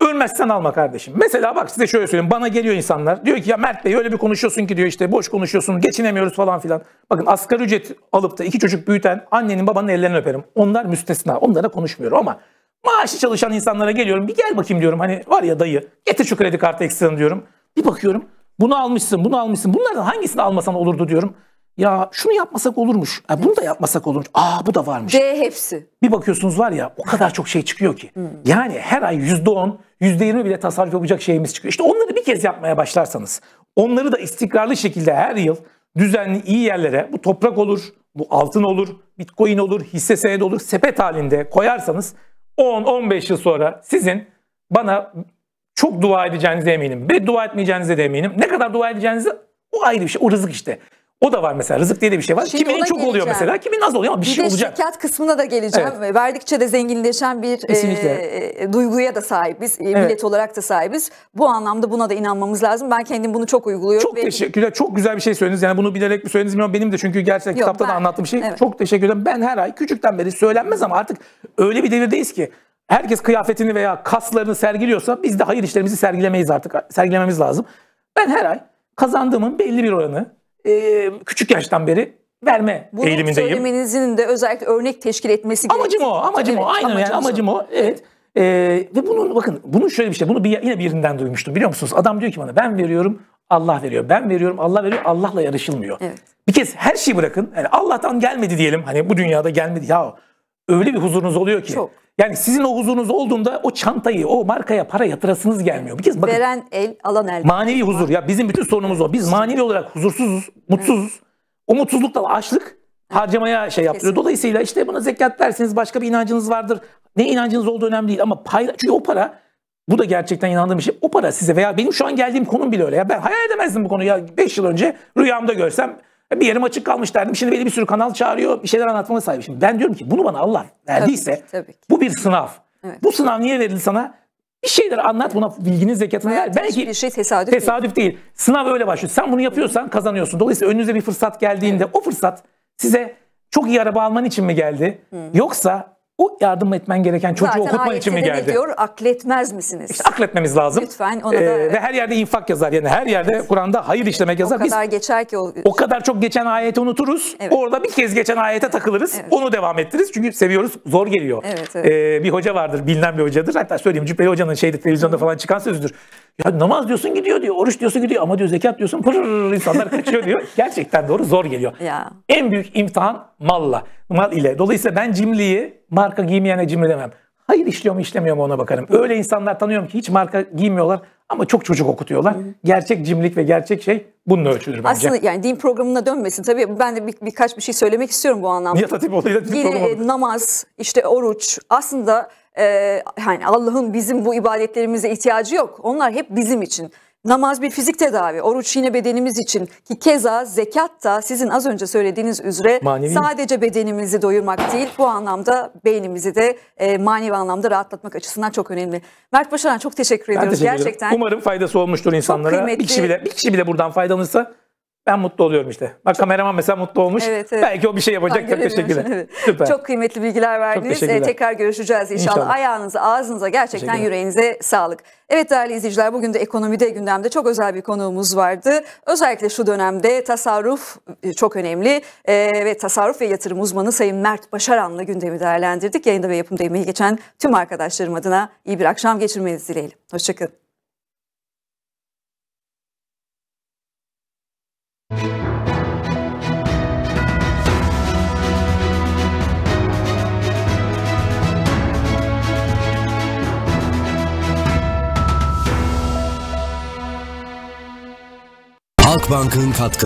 Ölmezsen alma kardeşim. Mesela bak size şöyle söyleyeyim. Bana geliyor insanlar. Diyor ki ya Mert Bey öyle bir konuşuyorsun ki diyor, işte boş konuşuyorsun, geçinemiyoruz falan filan. Bakın asgari ücret alıp da 2 çocuk büyüten annenin babanın ellerini öperim. Onlar müstesna. Onlara konuşmuyorum ama maaşı çalışan insanlara geliyorum. Bir gel bakayım diyorum, hani var ya dayı, getir şu kredi kartı ekstranı diyorum. Bir bakıyorum bunu almışsın. Bunlardan hangisini almasan olurdu diyorum. Ya şunu yapmasak olurmuş. Ya bunu da yapmasak olurmuş. Aa bu da varmış. D hepsi. Bir bakıyorsunuz var ya o kadar çok şey çıkıyor ki. Yani her ay %10, %20 bile tasarruf yapacak şeyimiz çıkıyor. İşte onları bir kez yapmaya başlarsanız, onları da istikrarlı şekilde her yıl düzenli iyi yerlere, bu toprak olur, bu altın olur, bitcoin olur, hisse senedi olur, sepet halinde koyarsanız 10-15 yıl sonra sizin bana çok dua edeceğinize eminim. Ve dua etmeyeceğinize de eminim. Ne kadar dua edeceğinize o ayrı bir şey. O rızık işte. O da var mesela, rızık diye de bir şey var. Şimdi kiminin çok geleceğim oluyor mesela, kimin az oluyor ama bir şey olacak. Bir de zekat kısmına da geleceğim. Evet. Verdikçe de zenginleşen bir duyguya da sahibiz. Evet. Millet olarak da sahibiz. Bu anlamda buna da inanmamız lazım. Ben kendim bunu çok uyguluyorum. Çok teşekkürler. Çok güzel bir şey söylediniz. Yani bunu bilerek mi söylediniz bilmiyorum. Benim de çünkü gerçekten kitapta da anlattığım şey. Evet. Çok teşekkür ederim. Ben her ay küçükten beri söylenmez ama artık öyle bir devirdeyiz ki herkes kıyafetini veya kaslarını sergiliyorsa biz de hayır işlerimizi sergilemeyiz artık. Sergilememiz lazım. Ben her ay kazandığımın belli bir oranı küçük yaştan beri verme bunu eğilimindeyim. Bunu söylemenizin de özellikle örnek teşkil etmesi gerekiyor. Amacım o. Evet. Ve bunun bakın, bunun şöyle bir şey. Bunu yine birinden duymuştum, biliyor musunuz? Adam diyor ki bana, ben veriyorum Allah veriyor. Ben veriyorum Allah veriyor. Allah'la yarışılmıyor. Evet. Bir kez her şeyi bırakın. Yani Allah'tan gelmedi diyelim. Hani bu dünyada gelmedi. Ya öyle bir huzurunuz oluyor ki. Çok. Yani sizin o huzurunuz olduğunda o çantayı, o markaya para yatırasınız gelmiyor. Bir kez bakın, veren el, alan el. Manevi huzur. Ya bizim bütün sorunumuz o. Biz manevi olarak huzursuzuz, mutsuzuz. O mutsuzlukla açlık harcamaya şey yaptırıyor. Dolayısıyla işte buna zekat dersiniz, başka bir inancınız vardır. Ne inancınız olduğu önemli değil ama çünkü o para, bu da gerçekten inandığım bir şey. O para size veya benim şu an geldiğim konum bile öyle. Ya ben hayal edemezdim bu konuyu. Ya 5 yıl önce rüyamda görsem bir yerim açık kalmış derdim. Şimdi beni bir sürü kanal çağırıyor. Bir şeyler anlatmama sahip. Şimdi ben diyorum ki bunu bana Allah verdiyse tabii ki. Bu bir sınav. Evet. Bu sınav niye verildi sana? Bir şeyler anlat, buna bilginin zekatını ver. Belki bir şey tesadüf değil. Sınav öyle başlıyor. Sen bunu yapıyorsan kazanıyorsun. Dolayısıyla önünüze bir fırsat geldiğinde o fırsat size çok iyi araba alman için mi geldi? Yoksa o yardım etmen gereken çocuğu okutman için mi geldi? Diyor, akletmez misiniz? İşte akletmemiz lazım. Lütfen ona da... ve her yerde infak yazar. Yani her yerde Kur'an'da hayır işlemek yazar. O kadar geçer ki o kadar çok geçen ayeti unuturuz. Evet. Orada bir kez geçen ayete takılırız. Evet. Onu devam ettiririz. Çünkü seviyoruz. Zor geliyor. Evet, evet. Bir hoca vardır. Bilinen bir hocadır. Hatta söyleyeyim, Cübbeli Hoca'nın televizyonda falan çıkan sözüdür. Ya namaz diyorsun gidiyor diyor. Oruç diyorsun gidiyor. Ama diyor zekat diyorsun pırrrr, insanlar kaçıyor diyor. Gerçekten doğru, zor geliyor. Ya. En büyük imtihan mal ile. Dolayısıyla ben cimriyi, marka giymeyene cimri demem. Hayır işliyor mu işlemiyor mu ona bakarım. Öyle insanlar tanıyorum ki hiç marka giymiyorlar Ama çok çocuk okutuyorlar. Gerçek cimrilik ve gerçek şey bununla ölçülür bence. Aslında yani din programına dönmesin. Tabii ben de birkaç bir şey söylemek istiyorum bu anlamda. Nihat Hatip olayla din programı. Namaz, işte oruç. Aslında hani Allah'ın bizim bu ibadetlerimize ihtiyacı yok. Onlar hep bizim için. Namaz bir fizik tedavi, oruç yine bedenimiz için ki keza zekat da sizin az önce söylediğiniz üzere manevi sadece bedenimizi doyurmak değil, bu anlamda beynimizi de manevi anlamda rahatlatmak açısından çok önemli. Mert Başaran çok teşekkür ediyoruz gerçekten. Umarım faydası olmuştur insanlara. Bir kişi bile buradan faydalanırsa ben mutlu oluyorum işte. Bak kameraman mesela mutlu olmuş. Evet, evet. Belki o bir şey yapacak. Çok teşekkürler. Evet. Süper. Çok kıymetli bilgiler verdiniz. Tekrar görüşeceğiz inşallah. Ayağınıza, ağzınıza, gerçekten yüreğinize sağlık. Evet değerli izleyiciler, bugün de ekonomide, gündemde çok özel bir konuğumuz vardı. Özellikle şu dönemde tasarruf çok önemli ve tasarruf ve yatırım uzmanı Sayın Mert Başaran'la gündemi değerlendirdik. Yayında ve yapımda emeği geçen tüm arkadaşlarım adına iyi bir akşam geçirmenizi dileyelim. Hoşçakalın. Halkbank'ın katkı